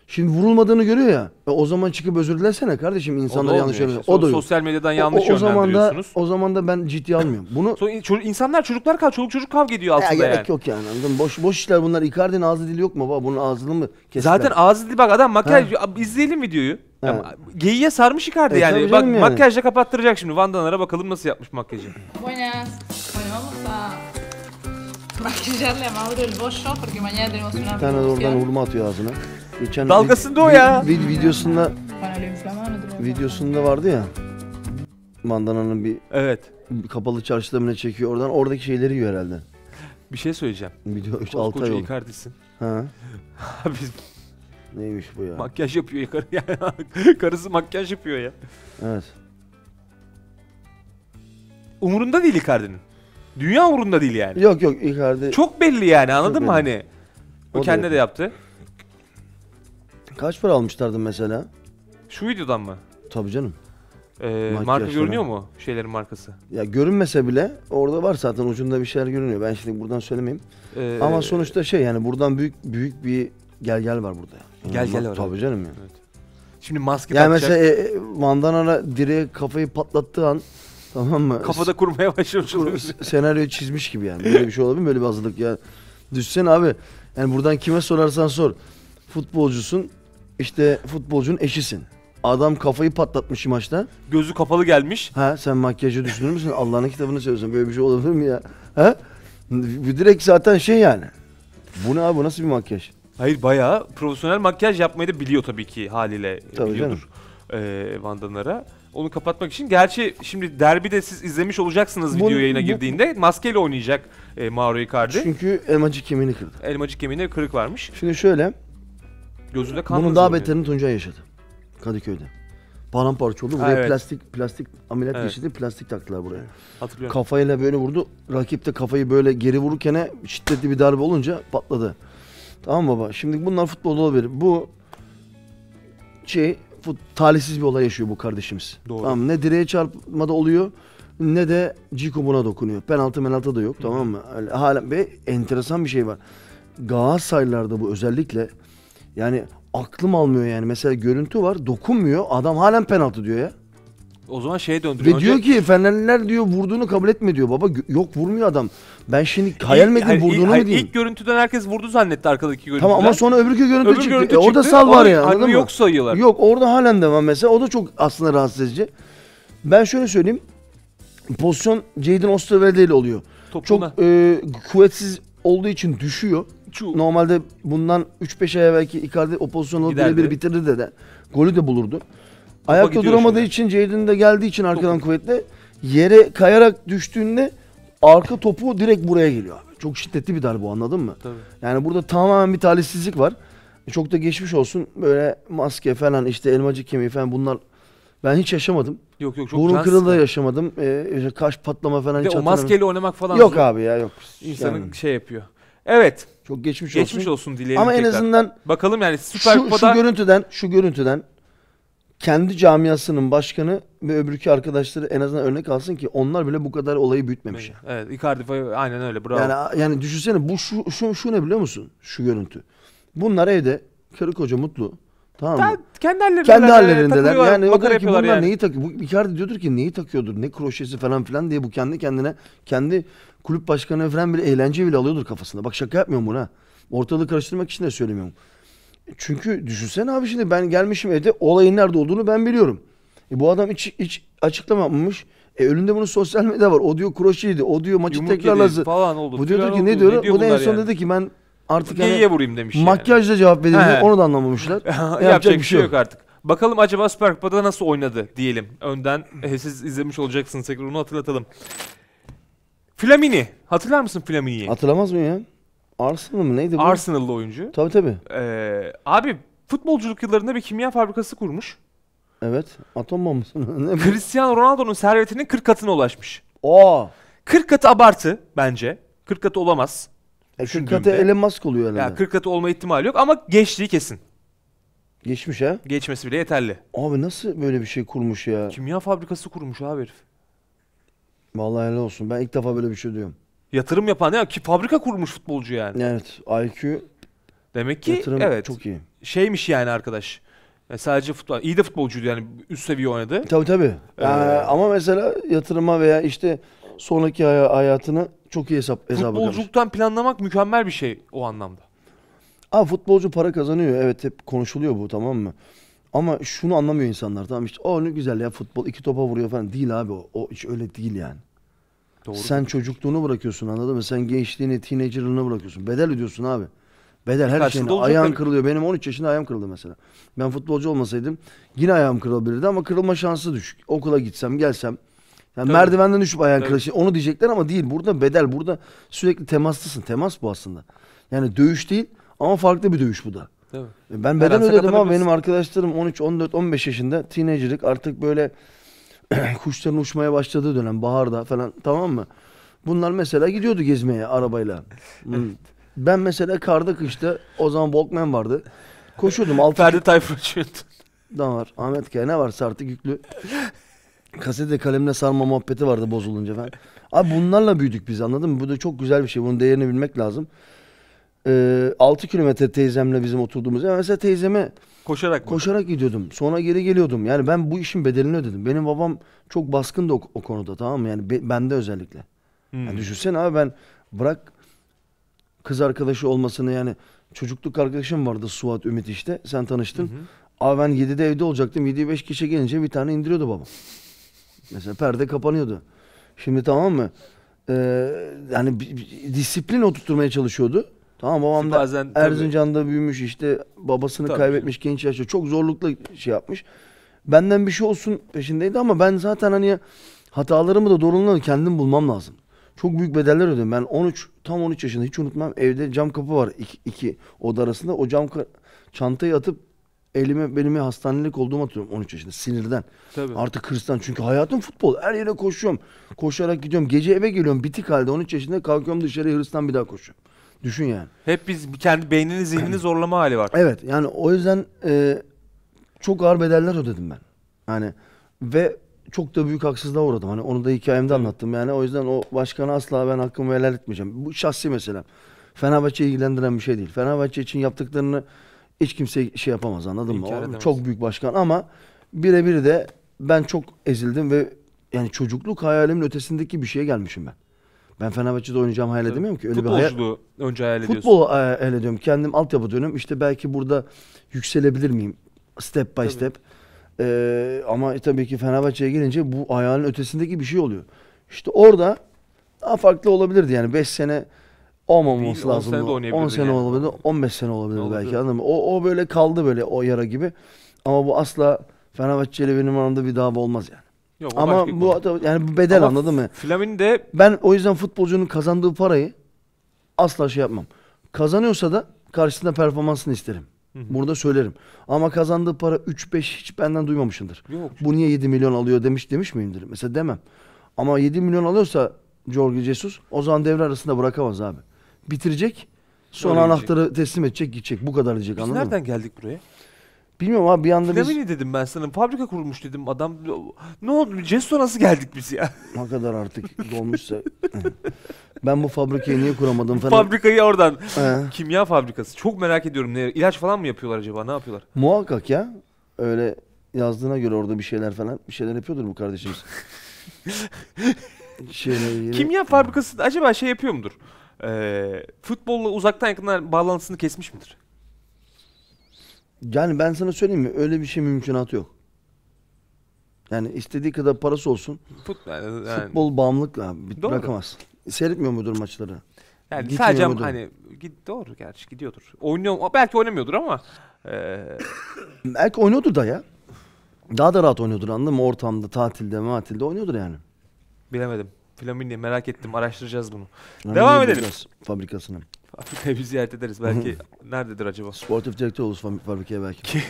Şimdi vurulmadığını görüyor ya. O zaman çıkıp özür dilesene kardeşim, insanlara yanlış yönlendiriyorsunuz. İşte. O da sosyal medyadan yanlış o, o, o yönlendiriyorsunuz. Zaman da, o zaman da ben ciddiye almıyorum. Bunu so, insanlar çocuklar kavga, çoluk çocuk kavga ediyor aslında ya, gerek yani. Gerek yok yani. Boş boş işler bunlar. Icardi'nin ağzı dili yok mu baba? Bunun ağzını mı kestiler? Zaten ağzı dili bak adam makyaj ha. izleyelim videoyu. Yani, geyiğe sarmış Icardi e, yani. Bak yani. Makyajla kapattıracak şimdi. Vandanlara bakalım nasıl yapmış makyajı. Buenas. Bir tane de oradan hurma atıyor ağzına. Geçen dalgasında o ya. Vid videosunda videosunda vardı ya. Mandana'nın bir evet. Bir kapalı çarşıda mı ne çekiyor oradan? Oradaki şeyleri yiyor herhalde. Bir şey söyleyeceğim. Video işte altı ay oldu. Icardi'sin. Ha. Abi neymiş bu ya? Makyaj yapıyor ya. Karısı makyaj yapıyor ya. Evet. Umurunda değil Icardi'nin. Dünya umurunda değil yani. Yok yok Icardi. Çok belli yani anladın Çok mı belli. Hani? O, o kendine de yaptı. Kaç para almışlardı mesela? Şu videodan mı? Tabii canım. Ee, marka görünüyor mu? Şeylerin markası. Ya görünmese bile orada var zaten ucunda bir şeyler görünüyor. Ben şimdi buradan söylemeyeyim. Ee, Ama sonuçta şey yani buradan büyük büyük bir gel gel var burada. Yani gel gel var. Tabii abi. Canım ya. Evet. Şimdi maske yani takacak. Yani mesela e, Vandana'na direğe kafayı patlattığı an tamam mı? Kafada kurmaya başlamış oluyor. Senaryoyu çizmiş gibi yani. Böyle bir şey olabilir mi? Böyle bir hazırlık ya. Düşsene abi. Yani buradan kime sorarsan sor. Futbolcusun. İşte futbolcunun eşisin. Adam kafayı patlatmış maçta. Gözü kapalı gelmiş. Ha sen makyajı düşünür müsün? Allah'ın kitabını söylüyorsun. Böyle bir şey olabilir mi ya? Ha? Direkt zaten şey yani. Bu ne abi? Bu nasıl bir makyaj? Hayır bayağı profesyonel makyaj yapmayı da biliyor tabii ki haliyle. Tabii biliyordur e, Vandanlara. Onu kapatmak için. Gerçi şimdi derbide siz izlemiş olacaksınız video bu, yayına bu, girdiğinde. Maskeyle oynayacak e, Mauro Icardi. Çünkü elmacık kemiğini kırdı. Elmacık kemiğine kırık varmış. Şimdi şöyle. Gözünde bunun daha beterini Tuncay yaşadı Kadıköy'de. Paramparça oldu. Buraya ha, evet. plastik plastik ameliyat evet. geçirdi. Plastik taktılar buraya. Hatırlıyorum. Kafayla böyle vurdu. Rakip de kafayı böyle geri vururken şiddetli bir darbe olunca patladı. Tamam baba. Şimdi bunlar futbolda olabilir. Bu şey fut, talihsiz bir olay yaşıyor bu kardeşimiz. Doğru. Tamam, ne direğe çarpmada oluyor ne de Ciko buna dokunuyor. Penaltı penaltı da yok. Hı. Tamam mı? Hala ve enteresan bir şey var. Galatasaraylılarda bu özellikle yani aklım almıyor yani. Mesela görüntü var, dokunmuyor. Adam halen penaltı diyor ya. O zaman şeye döndürüyor. Ve önce... diyor ki Fenerliler diyor vurduğunu kabul etme diyor. Baba yok vurmuyor adam. Ben şimdi hayal mi edeyim vurduğunu mu diyeyim? İlk görüntüden herkes vurdu zannetti arkadaki görüntüden. Tamam ama sonra öbürkü görüntü Öbür çıktı. Görüntü e, çıktı. Orada sal var ya. Hani yok sayıyorlar. Yok orada halen devam mesela. O da çok aslında rahatsız edici. Ben şöyle söyleyeyim. Pozisyon Ceydin Oztöverdel oluyor. Topuna. Çok e, kuvvetsiz olduğu için düşüyor. Şu. Normalde bundan üç beş ay evvelki Icardi o pozisyonu birebir bitirdi de de. Golü de bulurdu. Topa ayakta duramadığı şimdi. için, Ceydin de geldiği için arkadan topu. Kuvvetli yere kayarak düştüğünde arka topu direkt buraya geliyor. Çok şiddetli bir darbe anladın mı? Tabii. Yani burada tamamen bir talihsizlik var. Çok da geçmiş olsun. Böyle maske falan işte elmacık kemiği falan bunlar ben hiç yaşamadım. Yok yok çok burun kırıldı da yaşamadım. Ee, kaş patlama falan de hiç hatırlamıyorum. O maskeyle oynamak falan. Yok abi ya yok. İnsanın yani. Şey yapıyor. Evet. Çok geçmiş, geçmiş olsun. olsun dileyelim. Ama tekrar. En azından bakalım yani Süper şu, Kupa'da... şu görüntüden, şu görüntüden kendi camiasının başkanı ve öbürki arkadaşları en azından örnek alsın ki onlar bile bu kadar olayı büyütmemiş. Evet, Icardi aynen öyle. Bravo. Yani yani düşünsene bu şu, şu şu ne biliyor musun? Şu görüntü. Bunlar evde karı koca mutlu. Tamam mı? Kendi hallerindeler. Yani, yani o da ki bunlar yani. Neyi takıyor? Bu Icardi diyordur ki neyi takıyordur? Ne kroşesi falan filan diye bu kendi kendine kendi kulüp başkanı falan bile eğlence bile alıyordur kafasında. Bak şaka yapmıyorum buna. Ortalığı karıştırmak için de söylemiyorum. Çünkü düşünsene abi şimdi ben gelmişim evde olayın nerede olduğunu ben biliyorum. E bu adam hiç, hiç açıklama yapmamış. E önünde bunun sosyal medya var. O diyor kroşeydi. O diyor maçı tekrarladı. Bu diyor ki ne diyor? Ne diyor bu da en son yani. Dedi ki ben artık yani vurayım demiş makyajla yani. Cevap verildi. Onu da anlamamışlar. Yapacak, Yapacak bir şey yok artık. Bakalım acaba Süper Kupa'da nasıl oynadı diyelim. Önden e, siz izlemiş olacaksınız. Tekrar onu hatırlatalım. Flamini. Hatırlar mısın Flamini'yi? Hatırlamaz mı ya? Arsenal mı neydi bu? Arsenal'lı oyuncu. Tabii tabii. Ee, abi futbolculuk yıllarında bir kimya fabrikası kurmuş. Evet. Atom bombası. Cristiano Ronaldo'nun servetinin kırk katına ulaşmış. Oo. kırk katı abartı bence. kırk katı olamaz. E kırk katı Elon Musk oluyor herhalde. Ya kırk katı olma ihtimali yok ama geçtiği kesin. Geçmiş ha? Geçmesi bile yeterli. Abi nasıl böyle bir şey kurmuş ya? Kimya fabrikası kurmuş abi herif. Vallahi helal olsun. Ben ilk defa böyle bir şey diyorum. Yatırım yapan ya ki fabrika kurmuş futbolcu yani. Evet. I Q demek ki evet. Çok iyi. şeymiş yani arkadaş. Yani sadece futbol, iyi de futbolcuydu yani, üst seviye oynadı. Tabii tabii. Ee, yani, ama mesela yatırıma veya işte sonraki hay hayatını çok iyi hesap hesaba kalmış. Futbolculuktan planlamak mükemmel bir şey o anlamda. Aa, futbolcu para kazanıyor. Evet, hep konuşuluyor bu, tamam mı? Ama şunu anlamıyor insanlar, tamam işte o ne güzel ya futbol, iki topa vuruyor falan. Değil abi o, o hiç öyle değil yani. Doğru. Sen çocukluğunu bırakıyorsun, anladın mı? Sen gençliğini, teenager'ını bırakıyorsun. Bedel ödüyorsun abi. Bedel her şeyine. Ayağın kırılıyor. Benim on üç yaşında ayağım kırıldı mesela. Ben futbolcu olmasaydım yine ayağım kırılabilirdi ama kırılma şansı düşük. Okula gitsem, gelsem. Yani merdivenden düşüp ayağın kırılır. Onu diyecekler ama değil. Burada bedel. Burada sürekli temaslısın. Temas bu aslında. Yani döğüş değil ama farklı bir dövüş bu da. Değil mi? Ben bedel ödedim ama benim arkadaşlarım on üç, on dört, on beş yaşında teenager'lık, artık böyle kuşların uçmaya başladığı dönem, baharda falan, tamam mı? Bunlar mesela gidiyordu gezmeye arabayla. Evet. Ben mesela karda kışta, o zaman Walkman vardı. Koşuyordum. altı Ferdi Tayfur uçuyordu. Ne var? Ahmet Kaya, ne varsa artık yüklü. Kasete kalemle sarma muhabbeti vardı bozulunca falan. Abi bunlarla büyüdük biz, anladın mı? Bu da çok güzel bir şey. Bunun değerini bilmek lazım. Ee, altı kilometre teyzemle bizim oturduğumuz. Yani mesela teyzeme koşarak koşarak gidiyordum. Sonra geri geliyordum. Yani ben bu işin bedelini ödedim. Benim babam çok baskındı o, o konuda, tamam mı? Yani be, bende özellikle. Hmm. Yani düşünsene abi, ben bırak kız arkadaşı olmasını, yani çocukluk arkadaşım vardı Suat Ümit, işte sen tanıştın. Hı hı. Abi ben yedide evde olacaktım. yediyi beş kişi gelince bir tane indiriyordu babam. Mesela perde kapanıyordu. Şimdi tamam mı? Ee, yani bir, bir disiplin oturtmaya çalışıyordu. Tamam, babam da bazen, Erzincan'da tabii büyümüş, işte babasını tabii kaybetmiş genç yaşta, çok zorlukla şey yapmış. Benden bir şey olsun peşindeydi ama ben zaten hani hatalarımı da doğruluğunu kendim bulmam lazım. Çok büyük bedeller ödedim. Ben on üç, tam on üç yaşında, hiç unutmam, evde cam kapı var iki, iki oda arasında. O cam çantayı atıp elime, belime hastanelik olduğumu atıyorum on üç yaşında, sinirden. Tabii. Artık hırstan, çünkü hayatım futbol. Her yere koşuyorum, koşarak gidiyorum. Gece eve geliyorum bitik halde, on üç yaşında kalkıyorum dışarıya, hırstan bir daha koşuyorum. Düşün yani. Hep biz kendi beynini, zihnini zorlama hali var. Evet yani o yüzden e, çok ağır bedeller ödedim ben. Yani ve çok da büyük haksızlığa uğradım. Hani onu da hikayemde evet anlattım yani. O yüzden o başkana asla ben hakkımı helal etmeyeceğim. Bu şahsi meselem. Fenerbahçe'yi ilgilendiren bir şey değil. Fenerbahçe için yaptıklarını hiç kimse şey yapamaz, anladın mı? O, çok büyük başkan ama birebir de ben çok ezildim ve yani çocukluk hayalimin ötesindeki bir şeye gelmişim ben. Ben Fenerbahçe'de oynayacağım hayal edemiyorum ki. Öyle bir hayal... önce hayal ediyorsun. Futbolu hayal ediyorum. Kendim altyapı dönüyorum. İşte belki burada yükselebilir miyim? Step by tabii step. Ee, ama tabii ki Fenerbahçe'ye gelince bu hayalin ötesindeki bir şey oluyor. İşte orada daha farklı olabilirdi yani. beş sene olmaması lazım. on sene yani olabilirdi. on beş sene olabilirdi olabilir belki. Anladın mı? O, o böyle kaldı böyle o yara gibi. Ama bu asla Fenerbahçe'yle benim aramda bir dava olmaz yani. Yok, ama bu konu yani bu bedel, ama anladın mı? Flamini de ben o yüzden futbolcunun kazandığı parayı asla şey yapmam. Kazanıyorsa da karşısında performansını isterim. Hı hı. Burada söylerim. Ama kazandığı para üç beş hiç benden duymamışındır. Yok. Bu niye yedi milyon alıyor demiş demiş miyimdir? Mesela demem. Ama yedi milyon alıyorsa Jorge Jesus, o zaman devre arasında bırakamaz abi. Bitirecek. Sonra öyle anahtarı diyecek, teslim edecek, gidecek. Bu kadar diyecek, biz anladın nereden mı? Nereden geldik buraya? Bilmiyorum abi, bir anda Flamini biz... dedim ben sana, fabrika kurulmuş dedim, adam ne oldu, Cesto nasıl geldik biz ya? Ne kadar artık dolmuşsa. Ben bu fabrikayı niye kuramadım falan. Fabrikayı oradan. Ee. Kimya fabrikası. Çok merak ediyorum. Ne, ilaç falan mı yapıyorlar acaba, ne yapıyorlar? Muhakkak ya. Öyle yazdığına göre orada bir şeyler falan, bir şeyler yapıyordur bu kardeşimiz. Şeyleri... Kimya fabrikası acaba şey yapıyor mudur? Ee, futbolla uzaktan yakından bağlantısını kesmiş midir? Yani ben sana söyleyeyim mi? Öyle bir şey mümkünatı yok. Yani istediği kadar parası olsun. Futbol, yani, futbol bağımlılıkla bırakamaz. Seyretmiyor mudur maçları? Yani gitmiyor sadece mudur? Hani git, doğru gerçi gidiyordur. Oynuyor, belki oynamıyordur ama. E... belki oynuyordur da ya. Daha da rahat oynuyordur, anladın mı? Ortamda, tatilde, matilde oynuyordur yani. Bilemedim. Flamini merak ettim. Araştıracağız bunu. Flamini devam edelim. Fabrikasını. Fabrikayı bir ziyaret ederiz. Belki nerededir acaba? Sportif direktör olur fabrikaya belki.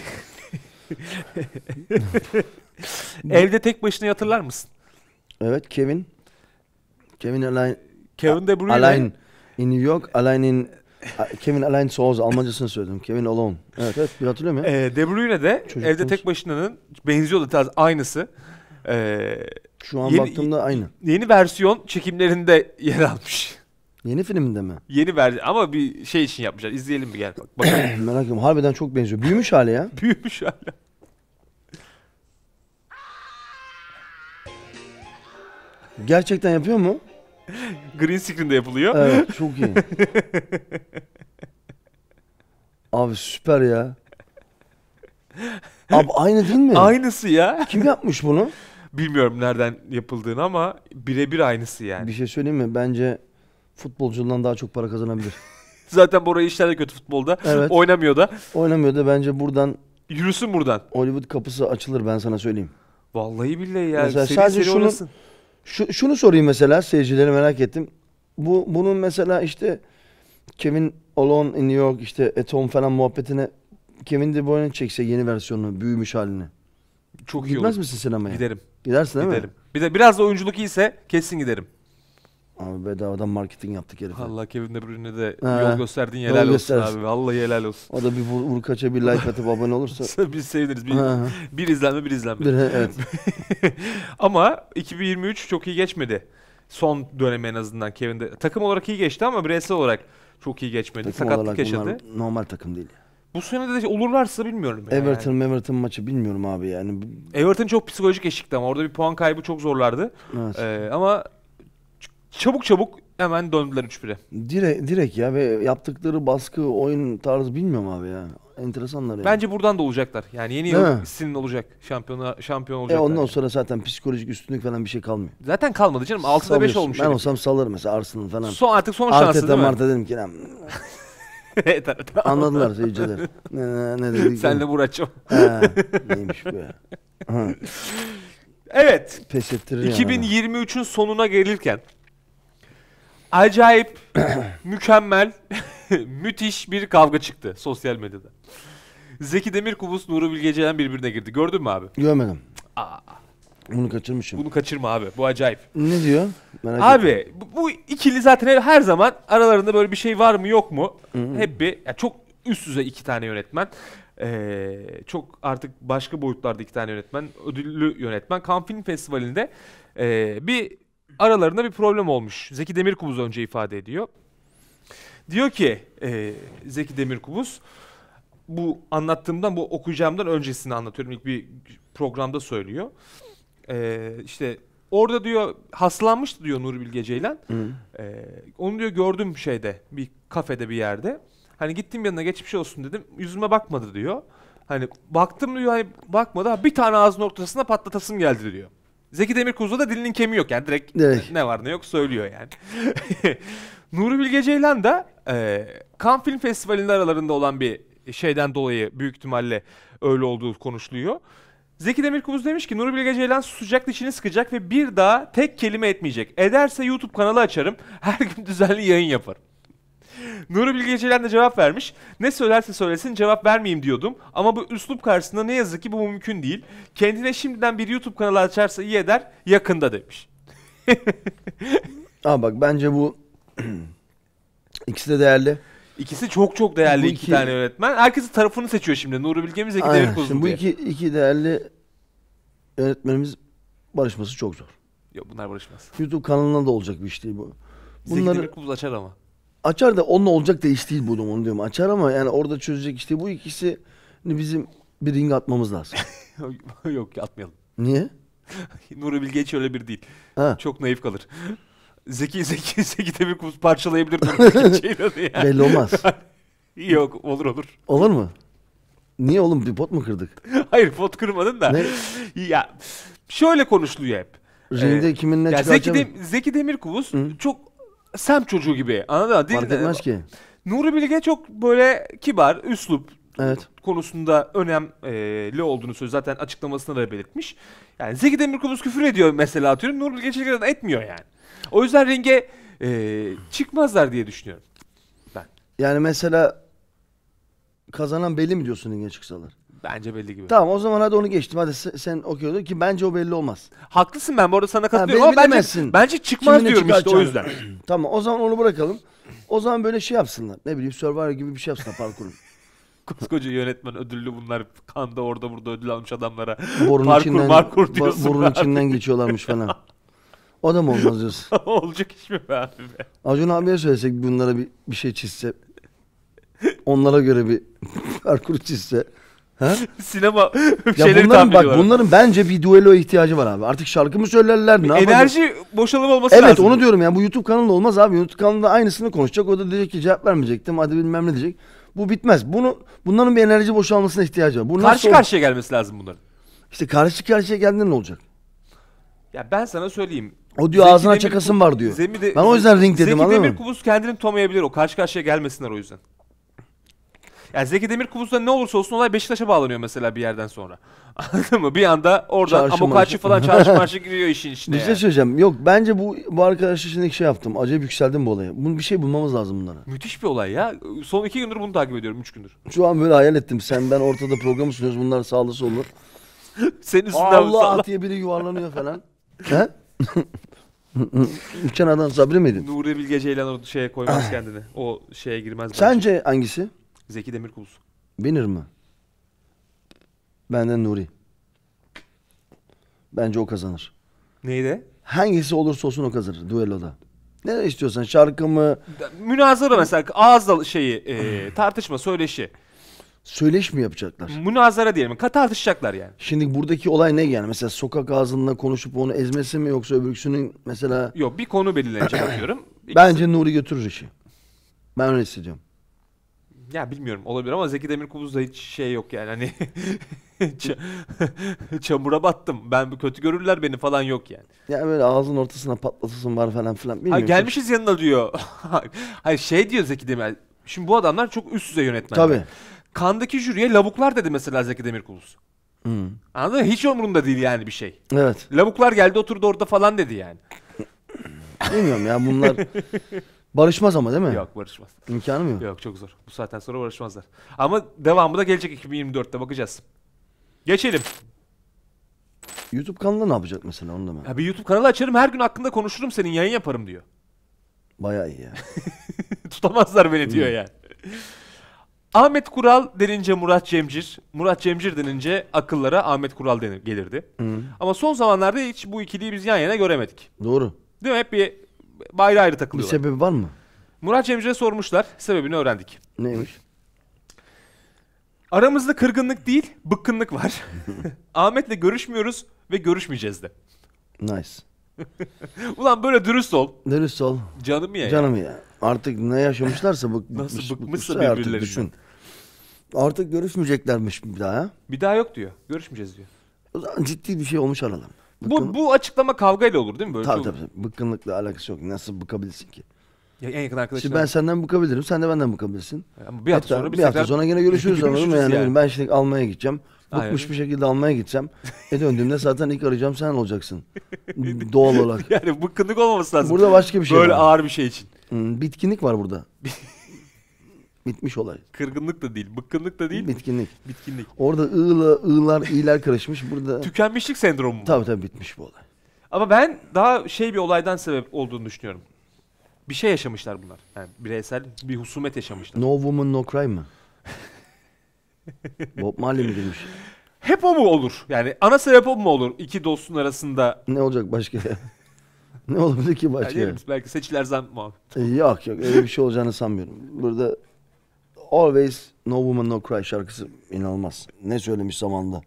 Evde tek başına yatırlar mısın? Evet, Kevin. Kevin Alain. Kevin De Bruyne. Alain in New York. Alain in... Kevin Alain Souza. Almancasını söyledim. Kevin Alone. Evet, evet. Bir hatırlıyor musun? E, De Bruyne de çocuk evde tek başınanın benziyordu tarz. Aynısı. E, Şu an yeni, baktığımda aynı. Yeni versiyon çekimlerinde yer almış. Yeni filminde mi? Yeni verdi ama bir şey için yapmışlar. İzleyelim bir gel. Bak. Merak ediyorum. Harbiden çok benziyor. Büyümüş hali ya. Büyümüş hali. Gerçekten yapıyor mu? Green screen'de yapılıyor. Evet, çok iyi. Abi süper ya. Abi aynı değil mi? Aynısı ya. Kim yapmış bunu? Bilmiyorum nereden yapıldığını ama birebir aynısı yani. Bir şey söyleyeyim mi? Bence futbolcundan daha çok para kazanabilir. Zaten Bora'yı işler de kötü futbolda. Evet. Oynamıyor da. Oynamıyor da bence buradan... Yürüsün buradan. Hollywood kapısı açılır, ben sana söyleyeyim. Vallahi billahi ya. Mesela seri sadece seri şunu, şu, şunu sorayım mesela, seyircileri merak ettim. Bu bunun mesela işte Kevin Alone in New York, işte At Home falan muhabbetine Kevin De Bruyne çekse yeni versiyonunu, büyümüş halini. Çok Gitmez iyi olur. Gitmez misin sinemaya? Giderim. Gidersin değil giderim. Mi? Bir de biraz da oyunculuk iyiyse kesin giderim. Abi bedavadan marketing yaptık herife. Allah Kevin De Bruyne'e de ha, yol gösterdiğin helal olsun göstersin abi. Vallahi helal olsun. O da bir vur, vur kaça bir like atıp abone olursa. Biz seviniriz. Bir, bir izlenme bir izlenme. Bir, evet. Ama iki bin yirmi üç çok iyi geçmedi. Son dönemi en azından Kevin De. Takım olarak iyi geçti ama bireysel olarak çok iyi geçmedi. Takım sakatlık yaşadı. Normal takım değil. Bu sene de olurlarsa bilmiyorum. Yani. Everton, Everton maçı bilmiyorum abi yani. Everton çok psikolojik eşikti ama orada bir puan kaybı çok zorlardı. Evet. Ee, ama çabuk çabuk hemen döndüler üç bire. Direkt, direkt ya ve yaptıkları baskı, oyun tarzı bilmiyorum abi ya. Enteresanlar yani. Bence buradan da olacaklar. Yani yeni yıl istinin olacak. Şampiyona, şampiyon olacaklar. E ondan yani. Sonra zaten psikolojik üstünlük falan bir şey kalmıyor. Zaten kalmadı canım. altıda beş olmuş. Ben yani. Olsam sallarım mesela Arsenal falan. Son, artık son şansı Arteta, değil mi? Arteta dedim ki lan... Evet, tamam. Anladılar seyirciler. Ne, ne dedik? Senle Murat'cığım. Neymiş bu ya? Ha. Evet. Pes ettirir iki bin yirmi üçün yani. Sonuna gelirken acayip, mükemmel, müthiş bir kavga çıktı sosyal medyada. Zeki Demirkubuz, Nuri Bilge Ceylan birbirine girdi. Gördün mü abi? Görmedim. Aa. Bunu kaçırmışım. Bunu kaçırma abi. Bu acayip. Ne diyor? Merak abi ettim. Bu ikili zaten her zaman aralarında böyle bir şey var mı yok mu? Hı hı. Hep bir yani çok üst düzey iki tane yönetmen. Ee, çok artık başka boyutlarda iki tane yönetmen. Ödüllü yönetmen. Cannes Film Festivali'nde e, bir aralarında bir problem olmuş. Zeki Demirkubuz önce ifade ediyor. Diyor ki e, Zeki Demirkubuz, bu anlattığımdan, bu okuyacağımdan öncesini anlatıyorum. İlk bir programda söylüyor. Ee, işte orada diyor hastalanmıştı diyor Nuri Bilge Ceylan. Ee, onu diyor gördüm şeyde, bir kafede bir yerde. Hani gittim yanına, geçmiş olsun dedim. Yüzüme bakmadı diyor. Hani baktım diyor, hani bakmadı. Bir tane ağzının ortasına patlatasım geldi diyor. Zeki Demirkubuz'da da dilinin kemiği yok yani, direkt evet. Ne var ne yok söylüyor yani. Nuri Bilge Ceylan da e, Cannes Film Festivali'nin aralarında olan bir şeyden dolayı büyük ihtimalle öyle olduğu konuşuluyor. Zeki Demirkubuz demiş ki Nuri Bilge Ceylan susacak, dişini sıkacak ve bir daha tek kelime etmeyecek. Ederse YouTube kanalı açarım, her gün düzenli yayın yaparım. Nuri Bilge Ceylan da cevap vermiş. Ne söylerse söylesin cevap vermeyeyim diyordum ama bu üslup karşısında ne yazık ki bu mümkün değil. Kendine şimdiden bir YouTube kanalı açarsa iyi eder, yakında demiş. Aa bak bence bu ikisi de değerli. İkisi çok çok değerli bu iki, iki tane yönetmen. Herkesi tarafını seçiyor şimdi. Nuri Bilge, Zeki Demirkubuz diye. Bu iki, iki değerli yönetmenimiz barışması çok zor. Yok bunlar barışmaz. YouTube kanalına da olacak bir iş değil bu. Bunları... Zeki Demirkubuz açar ama. Açar da onunla olacak da iş değil bu, onu diyorum. Açar ama yani orada çözecek işte, bu ikisini bizim bir ringe atmamız lazım. Yok atmayalım. Niye? Nuri Bilge hiç öyle bir değil. Ha. Çok naif kalır. Zeki Zeki Zeki Demirkubuz parçalayabilir Ceylan'ı yani. Belli olmaz. Yok olur olur. Olur mu? Niye oğlum, bir pot mu kırdık? Hayır pot kırmadın da. Ne? Ya şöyle konuşuluyor hep. Ringde ee, kimin ne çıkaracağını. Zeki, de, Zeki Demirkubuz hı? Çok sem çocuğu gibi. Anladın mı? Fark etmez ki. Nuri Bilge çok böyle kibar, üslup evet. Konusunda önemli olduğunu söylüyor. Zaten açıklamasında da belirtmiş. Yani Zeki Demirkubuz küfür ediyor mesela atıyorum. Nuri Bilge Ceylan etmiyor yani. O yüzden ringe e, çıkmazlar diye düşünüyorum ben. Yani mesela kazanan belli mi diyorsun ringe çıksalar? Bence belli gibi. Tamam o zaman hadi onu geçtim. Hadi sen okuyordun ki bence o belli olmaz. Haklısın, ben bu arada sana katılıyorum ha, ama bence, bence çıkmaz kimine diyorum işte o yüzden. Tamam o zaman onu bırakalım. O zaman böyle şey yapsınlar. Ne bileyim Survivor gibi bir şey yapsınlar, parkurun. Koskoca yönetmen ödüllü bunlar, kanda orada burada ödül almış adamlara. Borun parkur içinden, parkur diyorsun. Borun içinden geçiyorlarmış falan. O da mı olmaz diyorsun? Olacak iş mi be abi be? Acun abiye söylesek bunlara bir, bir şey çizse. Onlara göre bir parkur çizse. Ha? Sinema şeyleri bunların, tahmin bak olarak. Bunların bence bir duelo ihtiyacı var abi. Artık şarkı mı söylerler? Ne enerji yapacağız? Boşalım olması evet, lazım. Evet onu diyorum yani. Bu YouTube kanalında olmaz abi. YouTube kanalında aynısını konuşacak. O da diyecek ki cevap vermeyecektim. Hadi bilmem ne diyecek. Bu bitmez. Bunu, bunların bir enerji boşalmasına ihtiyacı var. Bu karşı karşıya gelmesi lazım bunların. İşte karşı karşıya geldiğinde ne olacak? Ya ben sana söyleyeyim. O diyor Zeki ağzına Demir çakasın var diyor. De ben o yüzden ring dedim anladın mı? Zeki Demirkubuz kendini tutamayabilir o. Karşı karşıya gelmesinler o yüzden. Yani Zeki Demirkubuz'da ne olursa olsun olay Beşiktaş'a bağlanıyor mesela bir yerden sonra. Anladın mı? Bir anda oradan amokacı falan çarşı marşı giriyor işin içine. Bir şey yani söyleyeceğim. Yok bence bu, bu arkadaş için şey yaptım. Acayip yükseldim bu olaya. Bunu bir şey bulmamız lazım bunlara. Müthiş bir olay ya. Son iki gündür bunu takip ediyorum. Üç gündür. Şu an böyle hayal ettim. Sen ben ortada programı sunuyoruz. Bunlar sağlı sollu. Senin üstünden Allah diye biri yuvarlanıyor falan. He? Uçan adam Sabri miydi? Nuri Bilge Ceylan o şeye koymaz kendini. O şeye girmez. Sence bence hangisi? Zeki Demirkubuz. Binir mi? Benden Nuri. Bence o kazanır. Neydi? Hangisi olursa olsun o kazanır düelloda. Ne istiyorsan şarkı mı? Münazara mesela ağızla şeyi e, tartışma söyleşi. Söyleş mi yapacaklar? Münazara diyelim. Tartışacaklar yani. Şimdi buradaki olay ne yani? Mesela sokak ağzında konuşup onu ezmesi mi yoksa öbürküsünün mesela... Yok bir konu belirlenecek diyorum. İkisi... Bence Nuri götürür işi. Ben öyle hissediyorum. Ya bilmiyorum olabilir ama Zeki Demirkubuz'da hiç şey yok yani hani çamura battım ben kötü görürler beni falan yok yani. Ya yani böyle ağzın ortasına patlatasın var falan filan bilmiyorum. Hayır, gelmişiz yanına diyor. Hayır şey diyor Zeki Demir. Şimdi bu adamlar çok üst düzey yönetmenler. Tabii. Kandaki jüriye labuklar dedi mesela Zeki Demirkubuz. Hmm. Anladın mı? Hiç umurunda değil yani bir şey. Evet. Labuklar geldi oturdu orada falan dedi yani. Bilmiyorum ya bunlar... Barışmaz ama değil mi? Yok barışmaz. İmkanı mı yok? Yok çok zor. Bu saatten sonra barışmazlar. Ama devamı da gelecek iki bin yirmi dört'te bakacağız. Geçelim. YouTube kanalı ne yapacak mesela onu da ben? Ya bir YouTube kanalı açarım her gün hakkında konuşurum senin yayın yaparım diyor. Bayağı iyi ya. Tutamazlar beni diyor yani. Ahmet Kural denince Murat Cemcir, Murat Cemcir denince akıllara Ahmet Kural denir, gelirdi. Hı. Ama son zamanlarda hiç bu ikiliyi biz yan yana göremedik. Doğru. Değil mi? Hep bir... Ayrı ayrı takılıyorlar. Bir sebebi var mı? Murat Cemcir'e sormuşlar. Sebebini öğrendik. Neymiş? Aramızda kırgınlık değil, bıkkınlık var. Ahmet'le görüşmüyoruz ve görüşmeyeceğiz de. Nice. Ulan böyle dürüst ol. Dürüst ol. Canım ya. Canım ya. ya. Artık ne yaşamışlarsa bık, nasıl bıkmış, bıkmışsa birbirlerinden. Düşün. Artık görüşmeyeceklermiş bir daha. Bir daha yok diyor. Görüşmeyeceğiz diyor. O zaman ciddi bir şey olmuş aralarında. Bıkkınlık. Bu bu açıklama kavgayla olur değil mi? Böyle tabii tabii. Bıkkınlıkla alakası yok. Nasıl bıkabilirsin ki? Ya, en yakın arkadaşlar. Şimdi ben senden bıkabilirim, sen de benden bıkabilirsin. Ama bir hafta hatta sonra bir, bir hafta sonra yine görüşürüz ama yani. yani ben şimdi Almanya'ya gideceğim. Aynen. Bıkmış bir şekilde Almanya'ya gideceğim. E döndüğümde zaten ilk arayacağım sen olacaksın. Doğal olarak. Yani bıkkınlık olmaması lazım. Burada başka bir şey böyle var. Ağır bir şey için. Hmm, bitkinlik var burada. Bitmiş olay. Kırgınlık da değil, bıkkınlık da değil. Bitkinlik. Bitkinlik. Orada ığla, ığlar, iyiler karışmış. Burada tükenmişlik sendromu mu? Tabii tabii bitmiş bu olay. Ama ben daha şey bir olaydan sebep olduğunu düşünüyorum. Bir şey yaşamışlar bunlar. Yani bireysel bir husumet yaşamışlar. No woman no cry mı? Bob Marley mi girmiş? Hep o mu olur? Yani ana sebep o mu olur? İki dostun arasında. Ne olacak başka? Ne olabilir ki başka? Yani, belki Seçil Erzan muhabbeti. Yok yok öyle bir şey olacağını sanmıyorum. Burada Always No Woman No Cry şarkısı inanılmaz. Ne söylemiş zamanında?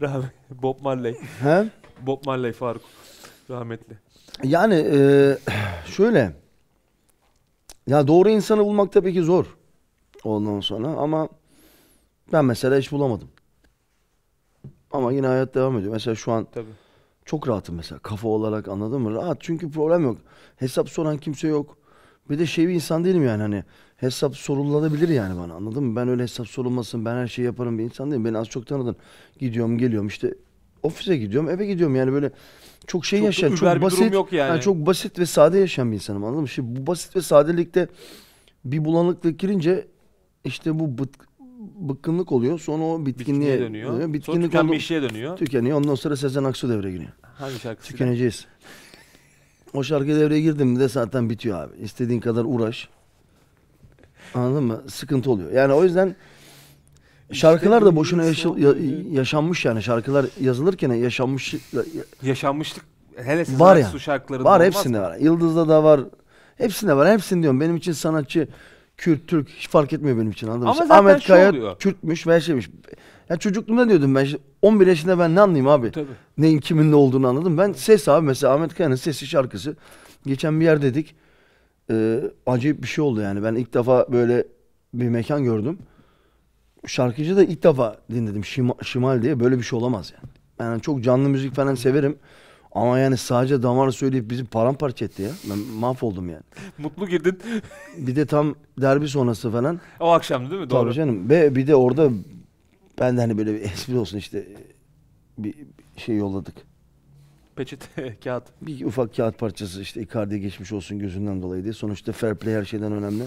Rahmetli Bob Marley. He? Bob Marley Faruk. Rahmetli. Yani e, şöyle. Ya doğru insanı bulmak tabii ki zor. Ondan sonra ama ben mesela hiç bulamadım. Ama yine hayat devam ediyor. Mesela şu an tabii çok rahatım mesela. Kafa olarak anladın mı? Rahat çünkü problem yok. Hesap soran kimse yok. Bir de şey bir insan değilim yani hani hesap sorulabilir yani bana anladın mı? Ben öyle hesap sorulmasın ben her şeyi yaparım bir insan değilim. Beni az çok tanıdın. Gidiyorum geliyorum işte ofise gidiyorum eve gidiyorum yani böyle çok şey yaşayan çok basit yok yani. Yani çok basit ve sade yaşayan bir insanım anladın mı? Şimdi bu basit ve sadelikte bir bulanıklık girince işte bu bıt, bıkkınlık oluyor sonra o bitkinliğe, bitkinliğe dönüyor. dönüyor. Bitkinlik sonra tükenme işe dönüyor. Tükeniyor ondan sonra Sezen Aksu devreye giriyor. Hangi şarkısı? Tükeneceğiz. O şarkı devreye girdim de zaten bitiyor abi. İstediğin kadar uğraş. Anladın mı? Sıkıntı oluyor. Yani o yüzden şarkılar da boşuna yaşa yaşanmış yani. Şarkılar yazılırken yaşanmış... Yaşanmışlık Hele siz var ya, şarkıları var, hepsinde mı var? Yıldız'da da var. Hepsinde var. Hepsini diyorum. Benim için sanatçı Kürt, Türk hiç fark etmiyor benim için. Anladın mı? Ama Ahmet Kaya Kürtmüş ve her şeymiş. Ya çocukluğumda diyordum ben, on bir yaşında ben ne anlayayım abi? Tabii. Neyin kiminle olduğunu anladım. Ben ses abi, mesela Ahmet Kaya'nın sesi, şarkısı. Geçen bir yer dedik. Ee, acayip bir şey oldu yani. Ben ilk defa böyle bir mekan gördüm. Şarkıcı da ilk defa dinledim. Şimal, Şimal diye, böyle bir şey olamaz yani. Ben yani çok canlı müzik falan severim. Ama yani sadece damar söyleyip bizi paramparça etti ya. Ben mahvoldum yani. Mutlu girdin. Bir de tam derbi sonrası falan. O akşamdı değil mi? Tabii. Doğru canım. Ve bir de orada ben de hani böyle bir espri olsun işte bir şey yolladık. Peçete, kağıt. Bir ufak kağıt parçası işte Icardi geçmiş olsun gözünden dolayı diye. Sonuçta fair play her şeyden önemli.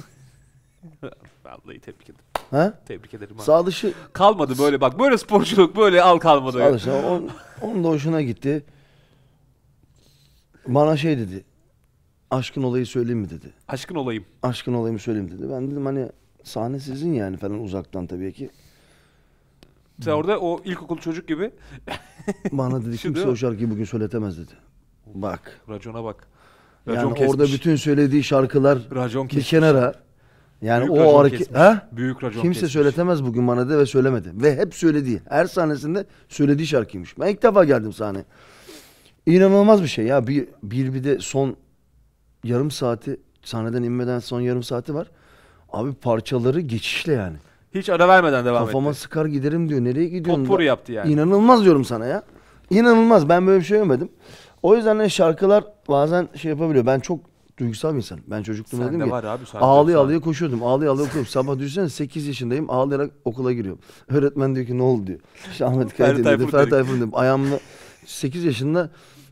Vallahi tebrik ederim. Ha? Tebrik ederim abi. Sağ dışı... Kalmadı böyle bak. Böyle sporculuk böyle al kalmadı. Sağ dışı. On, onun da hoşuna gitti. Bana şey dedi, aşkın olayı söyleyeyim mi dedi. Aşkın olayım. Aşkın olayımı söyleyeyim dedi. Ben dedim hani sahne sizin yani falan, uzaktan tabii ki. Sen hmm. orada o ilkokul çocuk gibi. Bana dedi kimse o şarkıyı bugün söyletemez dedi. Bak. Racona bak. Racon yani kesmiş. Orada bütün söylediği şarkılar racon bir kenara. Yani büyük o hareket. Ha? Büyük racon kimse kesmiş. Söyletemez bugün bana dedi ve söylemedi. Ve hep söylediği, her sahnesinde söylediği şarkıymış. Ben ilk defa geldim sahneye. İnanılmaz bir şey ya. Bir, bir bir de son yarım saati, sahneden inmeden son yarım saati var. Abi parçaları geçişle yani. Hiç ara vermeden devam etti. Kafama sıkar giderim diyor. Nereye gidiyorsun? Potpourri yaptı yani. İnanılmaz diyorum sana ya. İnanılmaz. Ben böyle bir şey görmedim. O yüzden yani şarkılar bazen şey yapabiliyor. Ben çok duygusal bir insanım. Ben çocukluğumda dedim ki ağlaya ağlaya koşuyordum. Ağlaya ağlaya okuyordum. Sabah düşünsene sekiz yaşındayım. Ağlayarak okula giriyorum. Öğretmen diyor ki ne oldu diyor. İşte Ahmet Kaya dedi. Ferhat Tayfur dedim. Ayağımla sekiz yaşında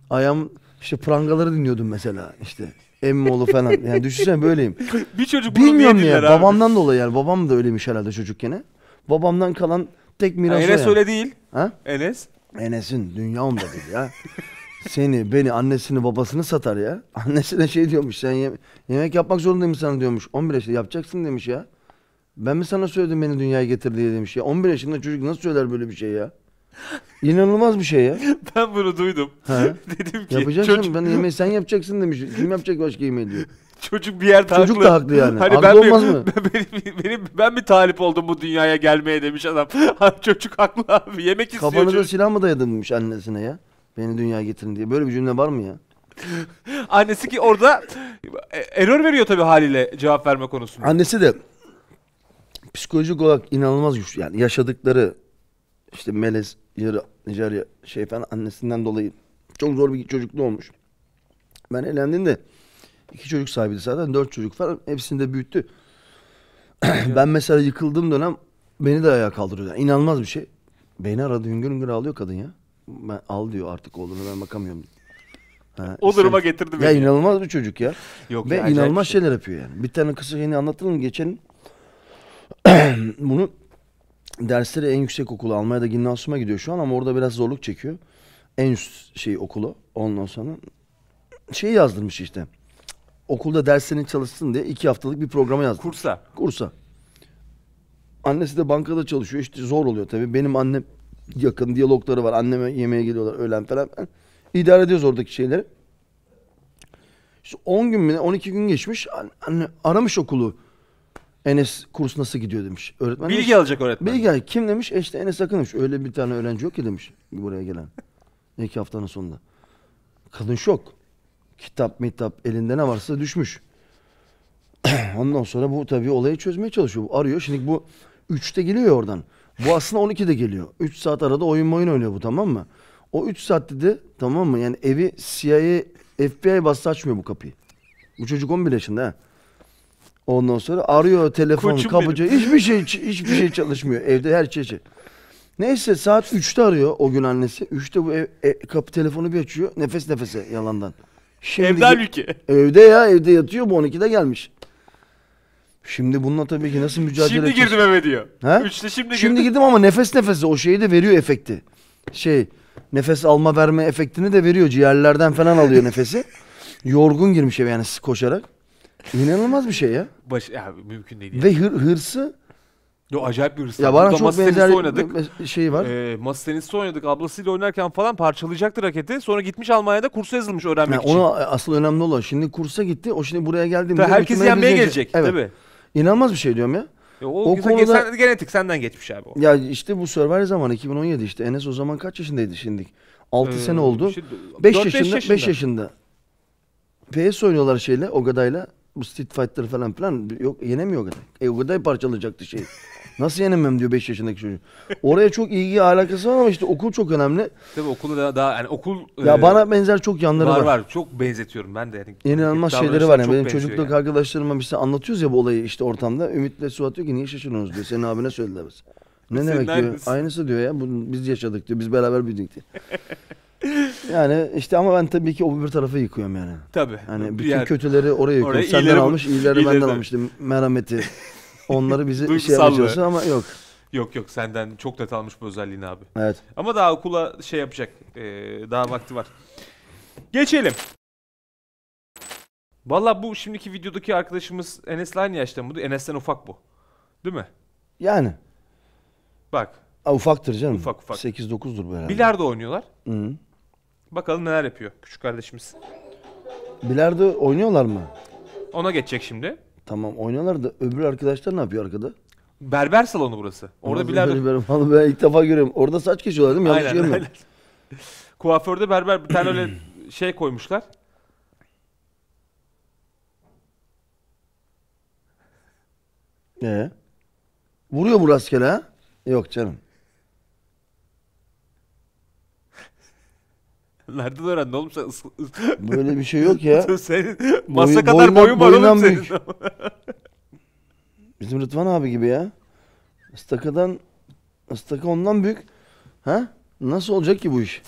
ayağım işte prangaları dinliyordum mesela işte Emmoğlu falan yani düşünsene böyleyim. Bir çocuk bunu bilmiyorum ya abi. Babamdan dolayı yani, babam da öyleymiş herhalde çocukken. Babamdan kalan tek miras. Enes yani. Öyle değil. Ha? Enes. Enes'in dünya onda değil ya. Seni, beni, annesini, babasını satar ya. Annesine şey diyormuş, sen yeme yemek yapmak zorundayım sana diyormuş. on bir yaşında yapacaksın demiş ya. Ben mi sana söyledim beni dünyaya getir diye demiş ya. on bir yaşında çocuk nasıl söyler böyle bir şey ya? İnanılmaz bir şey ya. Ben bunu duydum. He. Dedim ki yapacaksın çocuk... ben yemeği sen yapacaksın demiş. Kim yapacak başka yemeği diyor. Çocuk bir yerde haklı. Çocuk da haklı yani. Hani haklı ben olmaz mi, mı? Benim, benim, ben mi talip oldum bu dünyaya gelmeye demiş adam. Çocuk haklı abi, yemek istiyor. Kafanıza silah mı dayadınmış annesine ya? Beni dünyaya getirin diye. Böyle bir cümle var mı ya? Annesi ki orada error veriyor tabii haliyle cevap verme konusunda. Annesi de psikolojik olarak inanılmaz güçlü. Yani yaşadıkları İşte Melez, Nijerya şey falan annesinden dolayı çok zor bir çocukluğu olmuş. Ben elendiğimde iki çocuk sahibiydi zaten, dört çocuk falan, hepsini de büyüttü. Ben mesela yıkıldığım dönem beni de ayağa kaldırıyor. Yani inanılmaz bir şey. Beni aradı, hüngür hüngür ağlıyor kadın ya. Ben, al diyor artık oğlunu, ben bakamıyorum. Ha, o duruma işte, getirdi beni. Ya inanılmaz bir çocuk ya. Yok, ve ya, inanılmaz şeyler şey. yapıyor yani. Bir tane kısa şeyini anlatalım geçelim. Bunu... Dersleri en yüksek okulu, Almanya'da gimnazyuma gidiyor şu an ama orada biraz zorluk çekiyor. En üst şey okulu, ondan sonra şey yazdırmış işte. Okulda derslerini çalışsın diye iki haftalık bir programa yazdı. Kursa. Kursa. Annesi de bankada çalışıyor, işte zor oluyor tabii. Benim annem yakın, diyalogları var, anneme yemeğe geliyorlar öğlen falan. İdare ediyoruz oradaki şeyleri. İşte on gün mü, on iki gün geçmiş, anne aramış okulu. Enes kurs nasıl gidiyor demiş. Öğretmen bilgi demiş, alacak öğretmen. Bilgi alacak. Kim demiş? E işte Enes Akın demiş. Öyle bir tane öğrenci yok ki demiş buraya gelen. İki haftanın sonunda. Kadın şok. Kitap mitap elinde ne varsa düşmüş. Ondan sonra bu tabii olayı çözmeye çalışıyor. Arıyor. Şimdi bu üçte geliyor oradan. Bu aslında on ikide geliyor. üç saat arada oyun oyun oynuyor bu, tamam mı? O üç saat dedi, tamam mı? Yani evi C I A, F B I bastı, açmıyor bu kapıyı. Bu çocuk on bir yaşında ha. Ondan sonra arıyor telefon, kapıcı, hiçbir şey hiçbir şey çalışmıyor evde, her şey. Neyse saat üçte arıyor o gün annesi. üçte bu ev, e, kapı telefonu bir açıyor. Nefes nefese yalandan. Şimdi evden ülke. Evde ya, evde yatıyor, bu on ikide gelmiş. Şimdi bununla tabii ki nasıl mücadele edeceğiz? Şimdi girdim eve diyor. Ha? Üçte şimdi girdim. Şimdi girdim ama nefes nefese o şeyi de veriyor, efekti. Şey, nefes alma verme efektini de veriyor. Ciğerlerden falan alıyor nefesi. Yorgun girmiş eve yani koşarak. İnanılmaz bir şey ya. Baş, ya mümkün değil. Ve hır, hırsı Yo, acayip bir hırsla. Ya bana çok benzer şey var. Ee, masa tenisi oynadık. Ablasıyla oynarken falan parçalayacaktı raketi. Sonra gitmiş Almanya'da kursa yazılmış öğrenmek yani için. Ona asıl önemli olan. Şimdi kursa gitti. O şimdi buraya geldiğimde herkes yenmeye gelecek. Evet. Tabii. İnanılmaz bir şey diyorum ya. Ya o, o konuda genetik senden geçmiş abi o. Ya işte bu Survivor zamanı iki bin on yedi işte. Enes o zaman kaç yaşındaydı şimdi? altı ee, sene oldu. beş yaşında. beş yaşında. P S oynuyorlar şeyle, Ogaday'la. Bu Street Fighter falan filan. Yok, yenemiyor Ogaday. E Ogaday parçalayacaktı şeyi. Nasıl yenemem diyor beş yaşındaki çocuğu. Oraya çok ilgi alakası var ama işte okul çok önemli. Tabii okulu da daha yani okul. Ya e, bana benzer çok yanları var. Var var. Çok benzetiyorum ben de yani. İnanılmaz şeyleri var yani. Benim çocukluk yani arkadaşlarıma işte anlatıyoruz ya bu olayı işte ortamda. Ümit'le Suat diyor ki niye şaşırıyorsunuz diyor. Senin abine söylediler biz. Ne demek diyor. Aynısı. Aynısı diyor ya. Bunu biz yaşadık diyor. Biz beraber büyüdük diyor. Yani işte ama ben tabii ki o bir tarafı yıkıyorum yani. Tabii. Hani bütün yer, kötüleri oraya yıkıyorum. Oraya senden almış, iyileri benden iyileri almış. Merhameti. Onları bizi şey yapıyorsun ama yok. Yok yok, senden çok net almış bu özelliğini abi. Evet. Ama daha okula şey yapacak. Ee, daha vakti var. Geçelim. Vallahi bu şimdiki videodaki arkadaşımız Enes'le aynı yaşta mıydı? Enes'ten ufak bu. Değil mi? Yani. Bak. A, ufaktır canım. Ufak ufak. sekiz dokuzdur herhalde. Bilardo oynuyorlar. Hı -hı. Bakalım neler yapıyor küçük kardeşimiz. Bilardo oynuyorlar mı? Ona geçecek şimdi. Tamam, oynuyorlar da öbür arkadaşlar ne yapıyor arkada? Berber salonu burası. Orada bilardo... Vallahi ben ilk defa görüyorum. Orada saç kesiyorlar değil mi? Yanlış aynen, aynen. Kuaförde berber bir tane öyle şey koymuşlar. Ee? Vuruyor bu rastgele ha? Yok canım. Nereden öğrendin oğlum sen? Böyle bir şey yok ya. Senin masa boyu, kadar boyun var oğlum senin. Bizim Rıdvan abi gibi ya. Istaka'dan, Istaka ondan büyük. Ha? Nasıl olacak ki bu iş?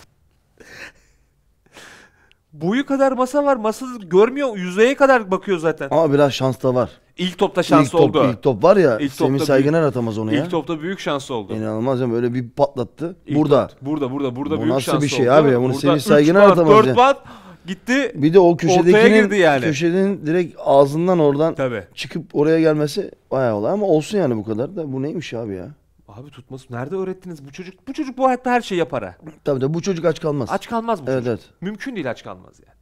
Boyu kadar masa var. Masa görmüyor. Yüzeye kadar bakıyor zaten. Ama biraz şans da var. İlk topta şans top, oldu. İlk top var ya. Semih Saygıner atamaz onu ilk ya. İlk topta büyük şans oldu. İnanılmaz ya, böyle bir patlattı. İlk burada. Top, burada burada burada bu büyük şans oldu. Nasıl bir şey oldu abi? Bunu Semih Saygıner atamaz. dört bat gitti. Bir de o köşedekinin yani. Köşenin direkt ağzından oradan tabii çıkıp oraya gelmesi bayağı olay ama olsun yani bu kadar da. Bu neymiş abi ya? Abi tutması nerede öğrettiniz bu çocuk? Bu çocuk bu hayatta her şey yapar ha. Tabii de bu çocuk aç kalmaz. Aç kalmaz bu evet, çocuk. Evet. Mümkün değil aç kalmaz yani.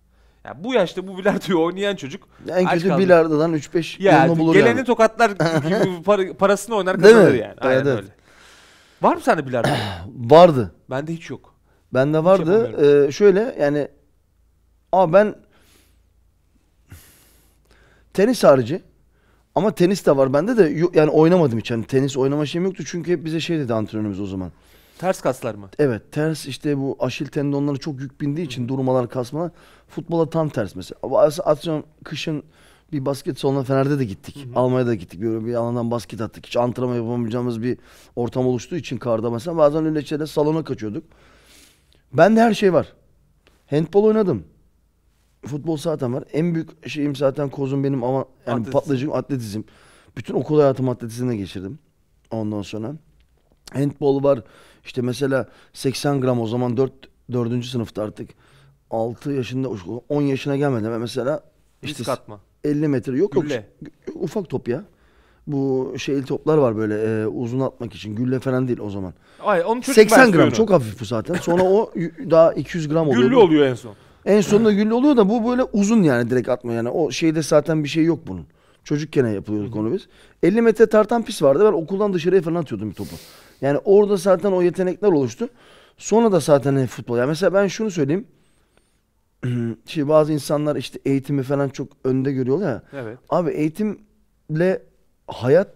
Yani bu yaşta bu bilardoyu oynayan çocuk en kötü bilardodan üç beş yolunu bulur geleni yani. Tokatlar para, parasını oynar kazanır yani. Aynen evet, öyle. Var mı sende bilardo? Vardı. Bende hiç yok. Bende vardı. Ee, şöyle yani ama ben tenis harici ama tenis de var bende de yani oynamadım hiç. Yani tenis oynama şeyim yoktu çünkü hep bize şey dedi antrenörümüz o zaman. Ters kaslar mı? Evet, ters işte bu Aşil tendonları çok yük bindiği için durmalar, kasmalar. Futbola tam ters mesela. Atıyorum kışın bir basket salonuna Fener'de de gittik. Hı hı. Almanya'da gittik. Böyle bir alandan basket attık. Hiç antrenman yapamayacağımız bir ortam oluştuğu için karda mesela bazen öyle şeyde salona kaçıyorduk. Bende her şey var. Handball oynadım. Futbol zaten var. En büyük şeyim zaten kozum benim ama yani atletizm. Patlayıcım atletizm. Bütün okul hayatımı atletizmle geçirdim. Ondan sonra handball var. İşte mesela seksen gram o zaman dört dördüncü sınıfta artık altı yaşında on yaşına gelmeden mesela işte elli metre yok yok ufak top ya. Bu şeyli toplar var böyle e, uzun atmak için gülle falan değil o zaman. Ay, seksen gram onu. Çok hafif bu zaten. Sonra o daha iki yüz gram oluyor. Güllü oluyor en son. En sonunda güllü oluyor da bu böyle uzun yani direkt atma yani o şeyde zaten bir şey yok bunun. Çocukken yapılıyordu konu biz. elli metre tartan pis vardı. Ben okuldan dışarıya falan atıyordum bir topu. Yani orada zaten o yetenekler oluştu. Sonra da zaten futbol. Yani mesela ben şunu söyleyeyim. Şimdi bazı insanlar işte eğitimi falan çok önde görüyorlar ya. Evet. Abi eğitimle hayat...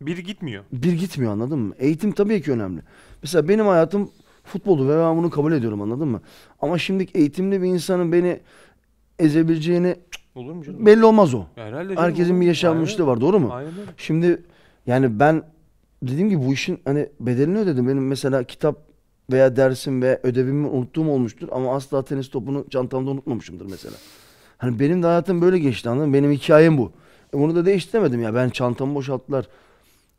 Bir gitmiyor. Bir gitmiyor anladın mı? Eğitim tabii ki önemli. Mesela benim hayatım futboldu ve ben bunu kabul ediyorum anladın mı? Ama şimdiki eğitimli bir insanın beni ezebileceğini... Olur mu canım? Belli olmaz o. Herhalde herkesin bir yaşanmışlığı var doğru mu? Aynen. Şimdi yani ben... Dediğim gibi bu işin hani bedelini ödedim. Benim mesela kitap veya dersim veya ödevimi unuttuğum olmuştur ama asla tenis topunu çantamda unutmamışımdır mesela. Hani benim de hayatım böyle geçti anladın mı? Benim hikayem bu. E bunu da değiştiremedim ya. Ben çantamı boşalttılar.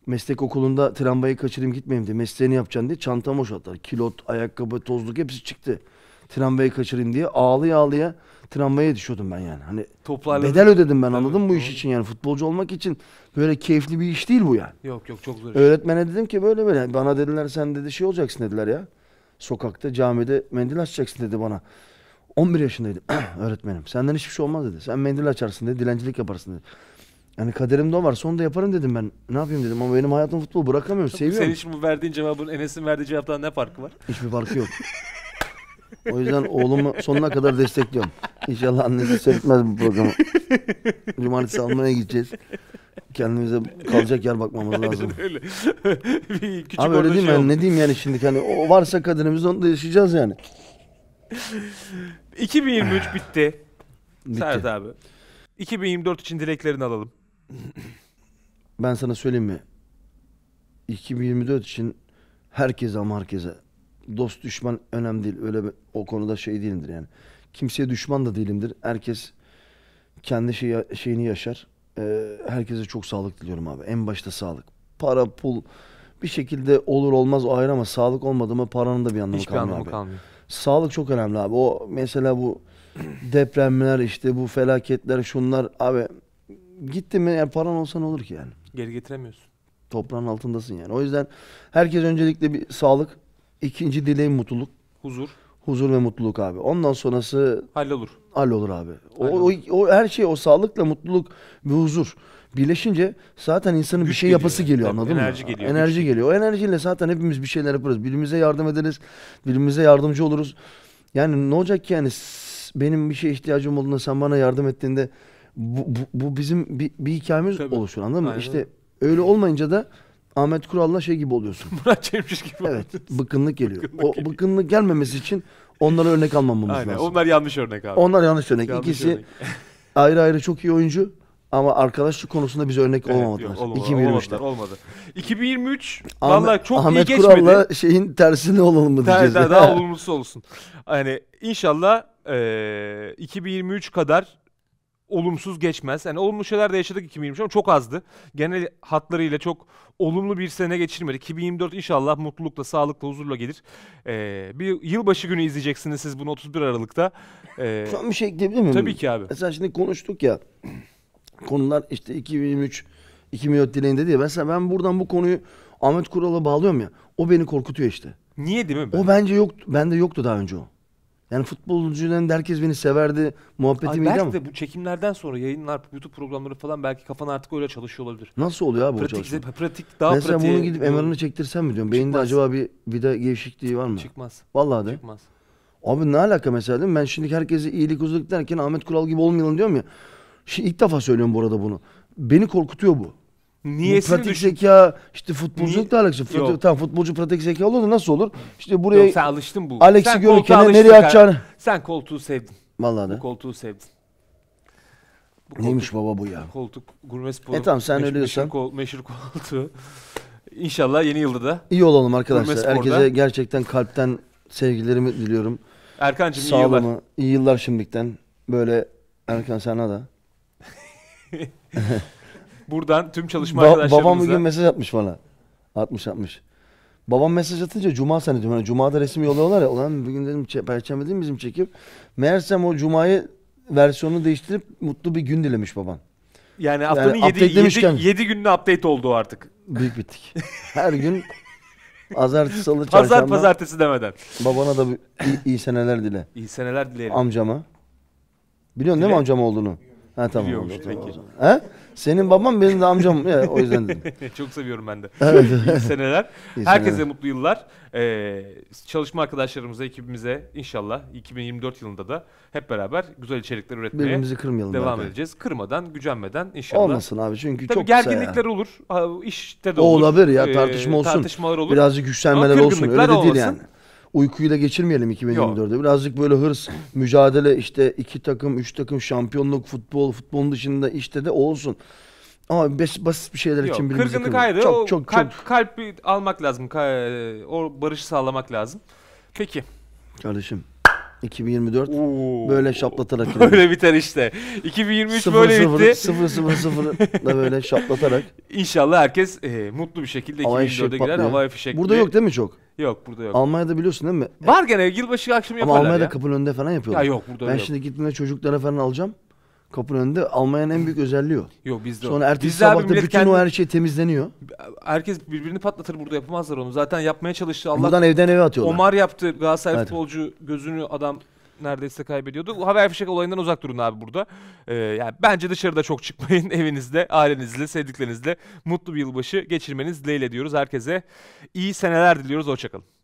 Meslek okulunda tramvayı kaçırayım gitmeyeyim diye mesleğini yapacaksın diye çantamı boşalttılar. Kilot, ayakkabı, tozluk hepsi çıktı. tramvayı kaçırayım diye ağlıya ağlıya tramvaya düşüyordum ben yani. Hani toplarla bedel ödedim ben, anladın mı bu iş için yani. Futbolcu olmak için böyle keyifli bir iş değil bu yani. Yok yok, çok zor. Öğretmene dedim ki böyle böyle, bana dediler sen dedi şey olacaksın dediler ya. Sokakta, camide mendil açacaksın dedi bana. on bir yaşındaydım. Öğretmenim senden hiçbir şey olmaz dedi. Sen mendil açarsın dedi, dilencilik yaparsın dedi. Yani kaderimde o var, sonunda da yaparım dedim ben. Ne yapayım dedim ama benim hayatım futbol, bırakamıyorum, çok seviyorum. Senin şimdi bu verdiğin cevabın Enes'in verdiği cevaptan ne farkı var? Hiçbir farkı yok. O yüzden oğlumu sonuna kadar destekliyorum. İnşallah annesi seyretmez bu programı. Cumartesi Almanya'ya gideceğiz. Kendimize kalacak yer bakmamız lazım. Öyle. Küçük abi öyle değil mi? Yani, ne diyeyim yani şimdi? Yani, o varsa kaderimizde onu da yaşayacağız yani. iki bin yirmi üç bitti. bitti. Serhat abi. iki bin yirmi dört için dileklerini alalım. Ben sana söyleyeyim mi? iki bin yirmi dört için herkese ama herkese, dost düşman önemli değil. Öyle o konuda şey değilimdir yani. Kimseye düşman da değilimdir. Herkes kendi şeyi, şeyini yaşar. Ee, herkese çok sağlık diliyorum abi. En başta sağlık. Para, pul bir şekilde olur olmaz o ayrı ama sağlık olmadı mı paranın da bir anlamı kalmıyor. Hiçbir anlamı kalmıyor. Sağlık çok önemli abi. O mesela bu depremler, işte bu felaketler, şunlar abi, gitti mi yani paran olsa ne olur ki yani? Geri getiremiyorsun. Toprağın altındasın yani. O yüzden herkes öncelikle bir sağlık, ikinci dileğim mutluluk. Huzur. Huzur ve mutluluk abi. Ondan sonrası hallolur. Hallolur abi. O, o, o her şey, o sağlıkla mutluluk ve huzur birleşince zaten insanın Güç bir şey geliyor. yapası geliyor, anladın Enerji mı? Enerji geliyor. Enerji Güç. geliyor. O enerjiyle zaten hepimiz bir şeyler yaparız. Birbirimize yardım ederiz. Birbirimize yardımcı oluruz. Yani ne olacak ki yani, benim bir şeye ihtiyacım olduğunda sen bana yardım ettiğinde bu, bu, bu bizim bir, bir hikayemiz Tabii. oluşur, anladın mı? Aynen. İşte öyle olmayınca da Ahmet Kural'la şey gibi oluyorsun. Murat Cemşiş gibi oluyorsun. Evet, bıkkınlık geliyor. Bıkkınlık o geliyor. Bıkkınlık gelmemesi için onlara örnek almamamız Aynen. lazım. Onlar yanlış örnek abi. Onlar yanlış örnek. Yanlış İkisi örnek. ayrı ayrı çok iyi oyuncu ama arkadaşlık konusunda bize örnek evet, olmamadılar. iki bin yirmi üçte. Olmadı. iki bin yirmi üç vallahi çok Ahmet iyi geçmedi. Ahmet Kural'la şeyin tersine olalım mı diyeceğiz. Daha, daha olumlusu olsun. Yani inşallah e, iki bin yirmi üç kadar olumsuz geçmez. Yani olumlu şeyler de yaşadık iki bin yirmi üç ama çok azdı. Genel hatlarıyla çok olumlu bir sene geçirmedik. iki bin yirmi dört inşallah mutlulukla, sağlıkla, huzurla gelir. Ee, bir yılbaşı günü izleyeceksiniz siz bunu otuz bir Aralık'ta. Ee, Son bir şey ekleyebilir miyim? Tabii ki abi. Mesela şimdi konuştuk ya, konular işte iki bin yirmi üç iki bin yirmi dört dileğinde diye. Mesela ben buradan bu konuyu Ahmet Kural'a bağlıyorum ya. O beni korkutuyor işte. Niye değil mi? Ben? O bence yoktu. Bende yoktu daha önce o. Yani futbolcuların herkes beni severdi, muhabbetim iyiydi ama. Belki de bu çekimlerden sonra yayınlar, YouTube programları falan belki kafan artık öyle çalışıyor olabilir. Nasıl oluyor abi bu çalışma? Pratik, daha pratik. Mesela pratiğe... bunu gidip M R'ını çektirsem mi diyorum? Çıkmaz. Beyinde acaba bir vida gevşekliği var mı? Çıkmaz. Vallahi de. Çıkmaz. Abi ne alaka mesela değil mi? Ben şimdi herkese iyilik huzurluk derken Ahmet Kural gibi olmayalım diyorum ya. Şimdi ilk defa söylüyorum bu arada bunu. Beni korkutuyor bu. Niyesini pratik düşün... zeka, işte futbolculukla alakası. Fut... Tamam, futbolcu pratik zeka olur da nasıl olur? İşte buraya Yok, sen alıştın bu. Alex'i görürken nereye atacağını... Sen koltuğu sevdin. Vallahi de. Bu koltuğu sevdin. Bu koltuk, neymiş baba bu ya? Koltuk, gurme sporu. E tamam sen meşhur, öyle diyorsan. Meşhur, meşhur koltuğu. İnşallah yeni yılda da. İyi olalım arkadaşlar. Herkese gerçekten kalpten sevgilerimi diliyorum. Erkancığım iyi yıllar. İyi yıllar şimdikten. Böyle Erkan sana da. Buradan tüm çalışma ba arkadaşlarımıza... Babam bugün mesaj atmış bana. Atmış atmış. Babam mesaj atınca Cuma sanıyordum. Yani Cuma'da resim yolluyorlar ya. Ulan bugün dedim Perşembe değil mi bizim çekim? Meğersem o Cuma'yı versiyonunu değiştirip mutlu bir gün dilemiş babam. Yani haftanın yedi günlü update oldu artık. Büyük bittik. Her gün pazartesi, salı, çarşamba. Pazar pazartesi demeden. Babana da iyi, iyi seneler dile. İyi seneler dilerim. Amcama. Biliyorsun dile. Değil mi amcam olduğunu? Ha tamam. Biliyormuş peki. He? Senin baban benim de amcam. Ya, o yüzden dedim. Çok seviyorum ben de. Evet. İyi seneler. İyi Herkese seneler. Mutlu yıllar. Ee, çalışma arkadaşlarımıza, ekibimize inşallah iki bin yirmi dört yılında da hep beraber güzel içerikler üretmeye birbirimizi kırmayalım devam belki. edeceğiz. Kırmadan, gücenmeden inşallah. Olmasın abi çünkü Tabii çok gerginlikler olur. Ha, işte de olur. O olabilir ya, tartışma olsun. Ee, tartışmalar olur. Birazcık güçlenmeler olsun. Öyle de değil olmasın. Yani. Uykuyu da geçirmeyelim iki bin yirmi dört'te. Birazcık böyle hırs, mücadele, işte iki takım, üç takım, şampiyonluk, futbol, futbolun dışında işte de olsun. Ama basit bir şeyler Yok, için birbirimizi kırgınlık ayrı. Çok, çok, kalp, çok. Kalp almak lazım. O barışı sağlamak lazım. Peki. Kardeşim. iki bin yirmi dört Oo, böyle şaplatarak. Böyle biter işte. iki bin yirmi üç sıfır, böyle sıfır, bitti. sıfır sıfır sıfır da böyle şaplatarak. İnşallah herkes e, mutlu bir şekilde iki bin yirmi dört'e girer. Havai fişek. Burada yok değil mi çok? Yok burada yok. Almanya'da biliyorsun değil mi? Var gene yılbaşı akşamı yaparlar. Ama Almanya'da ya. Kapının önünde falan yapıyorlar. Ya yok burada. Ben yok. Şimdi gittiğimde çocuklara falan alacağım. Kapının önünde Almanya'nın en büyük özelliği o. Yok bizde. Sonra ertesi biz sabahta bütün kendi... o her şey temizleniyor. Herkes birbirini patlatır burada, yapamazlar onu. Zaten yapmaya çalıştı. Allah... Buradan evden eve atıyorlar. Omar yaptı. Galatasaray evet. Futbolcu gözünü adam neredeyse kaybediyordu. Haber fişek olayından uzak durun abi burada. Ee, yani bence dışarıda çok çıkmayın. Evinizde, ailenizle, sevdiklerinizle mutlu bir yılbaşı geçirmeniz dileğiyle diyoruz herkese. İyi seneler diliyoruz. Hoşçakalın.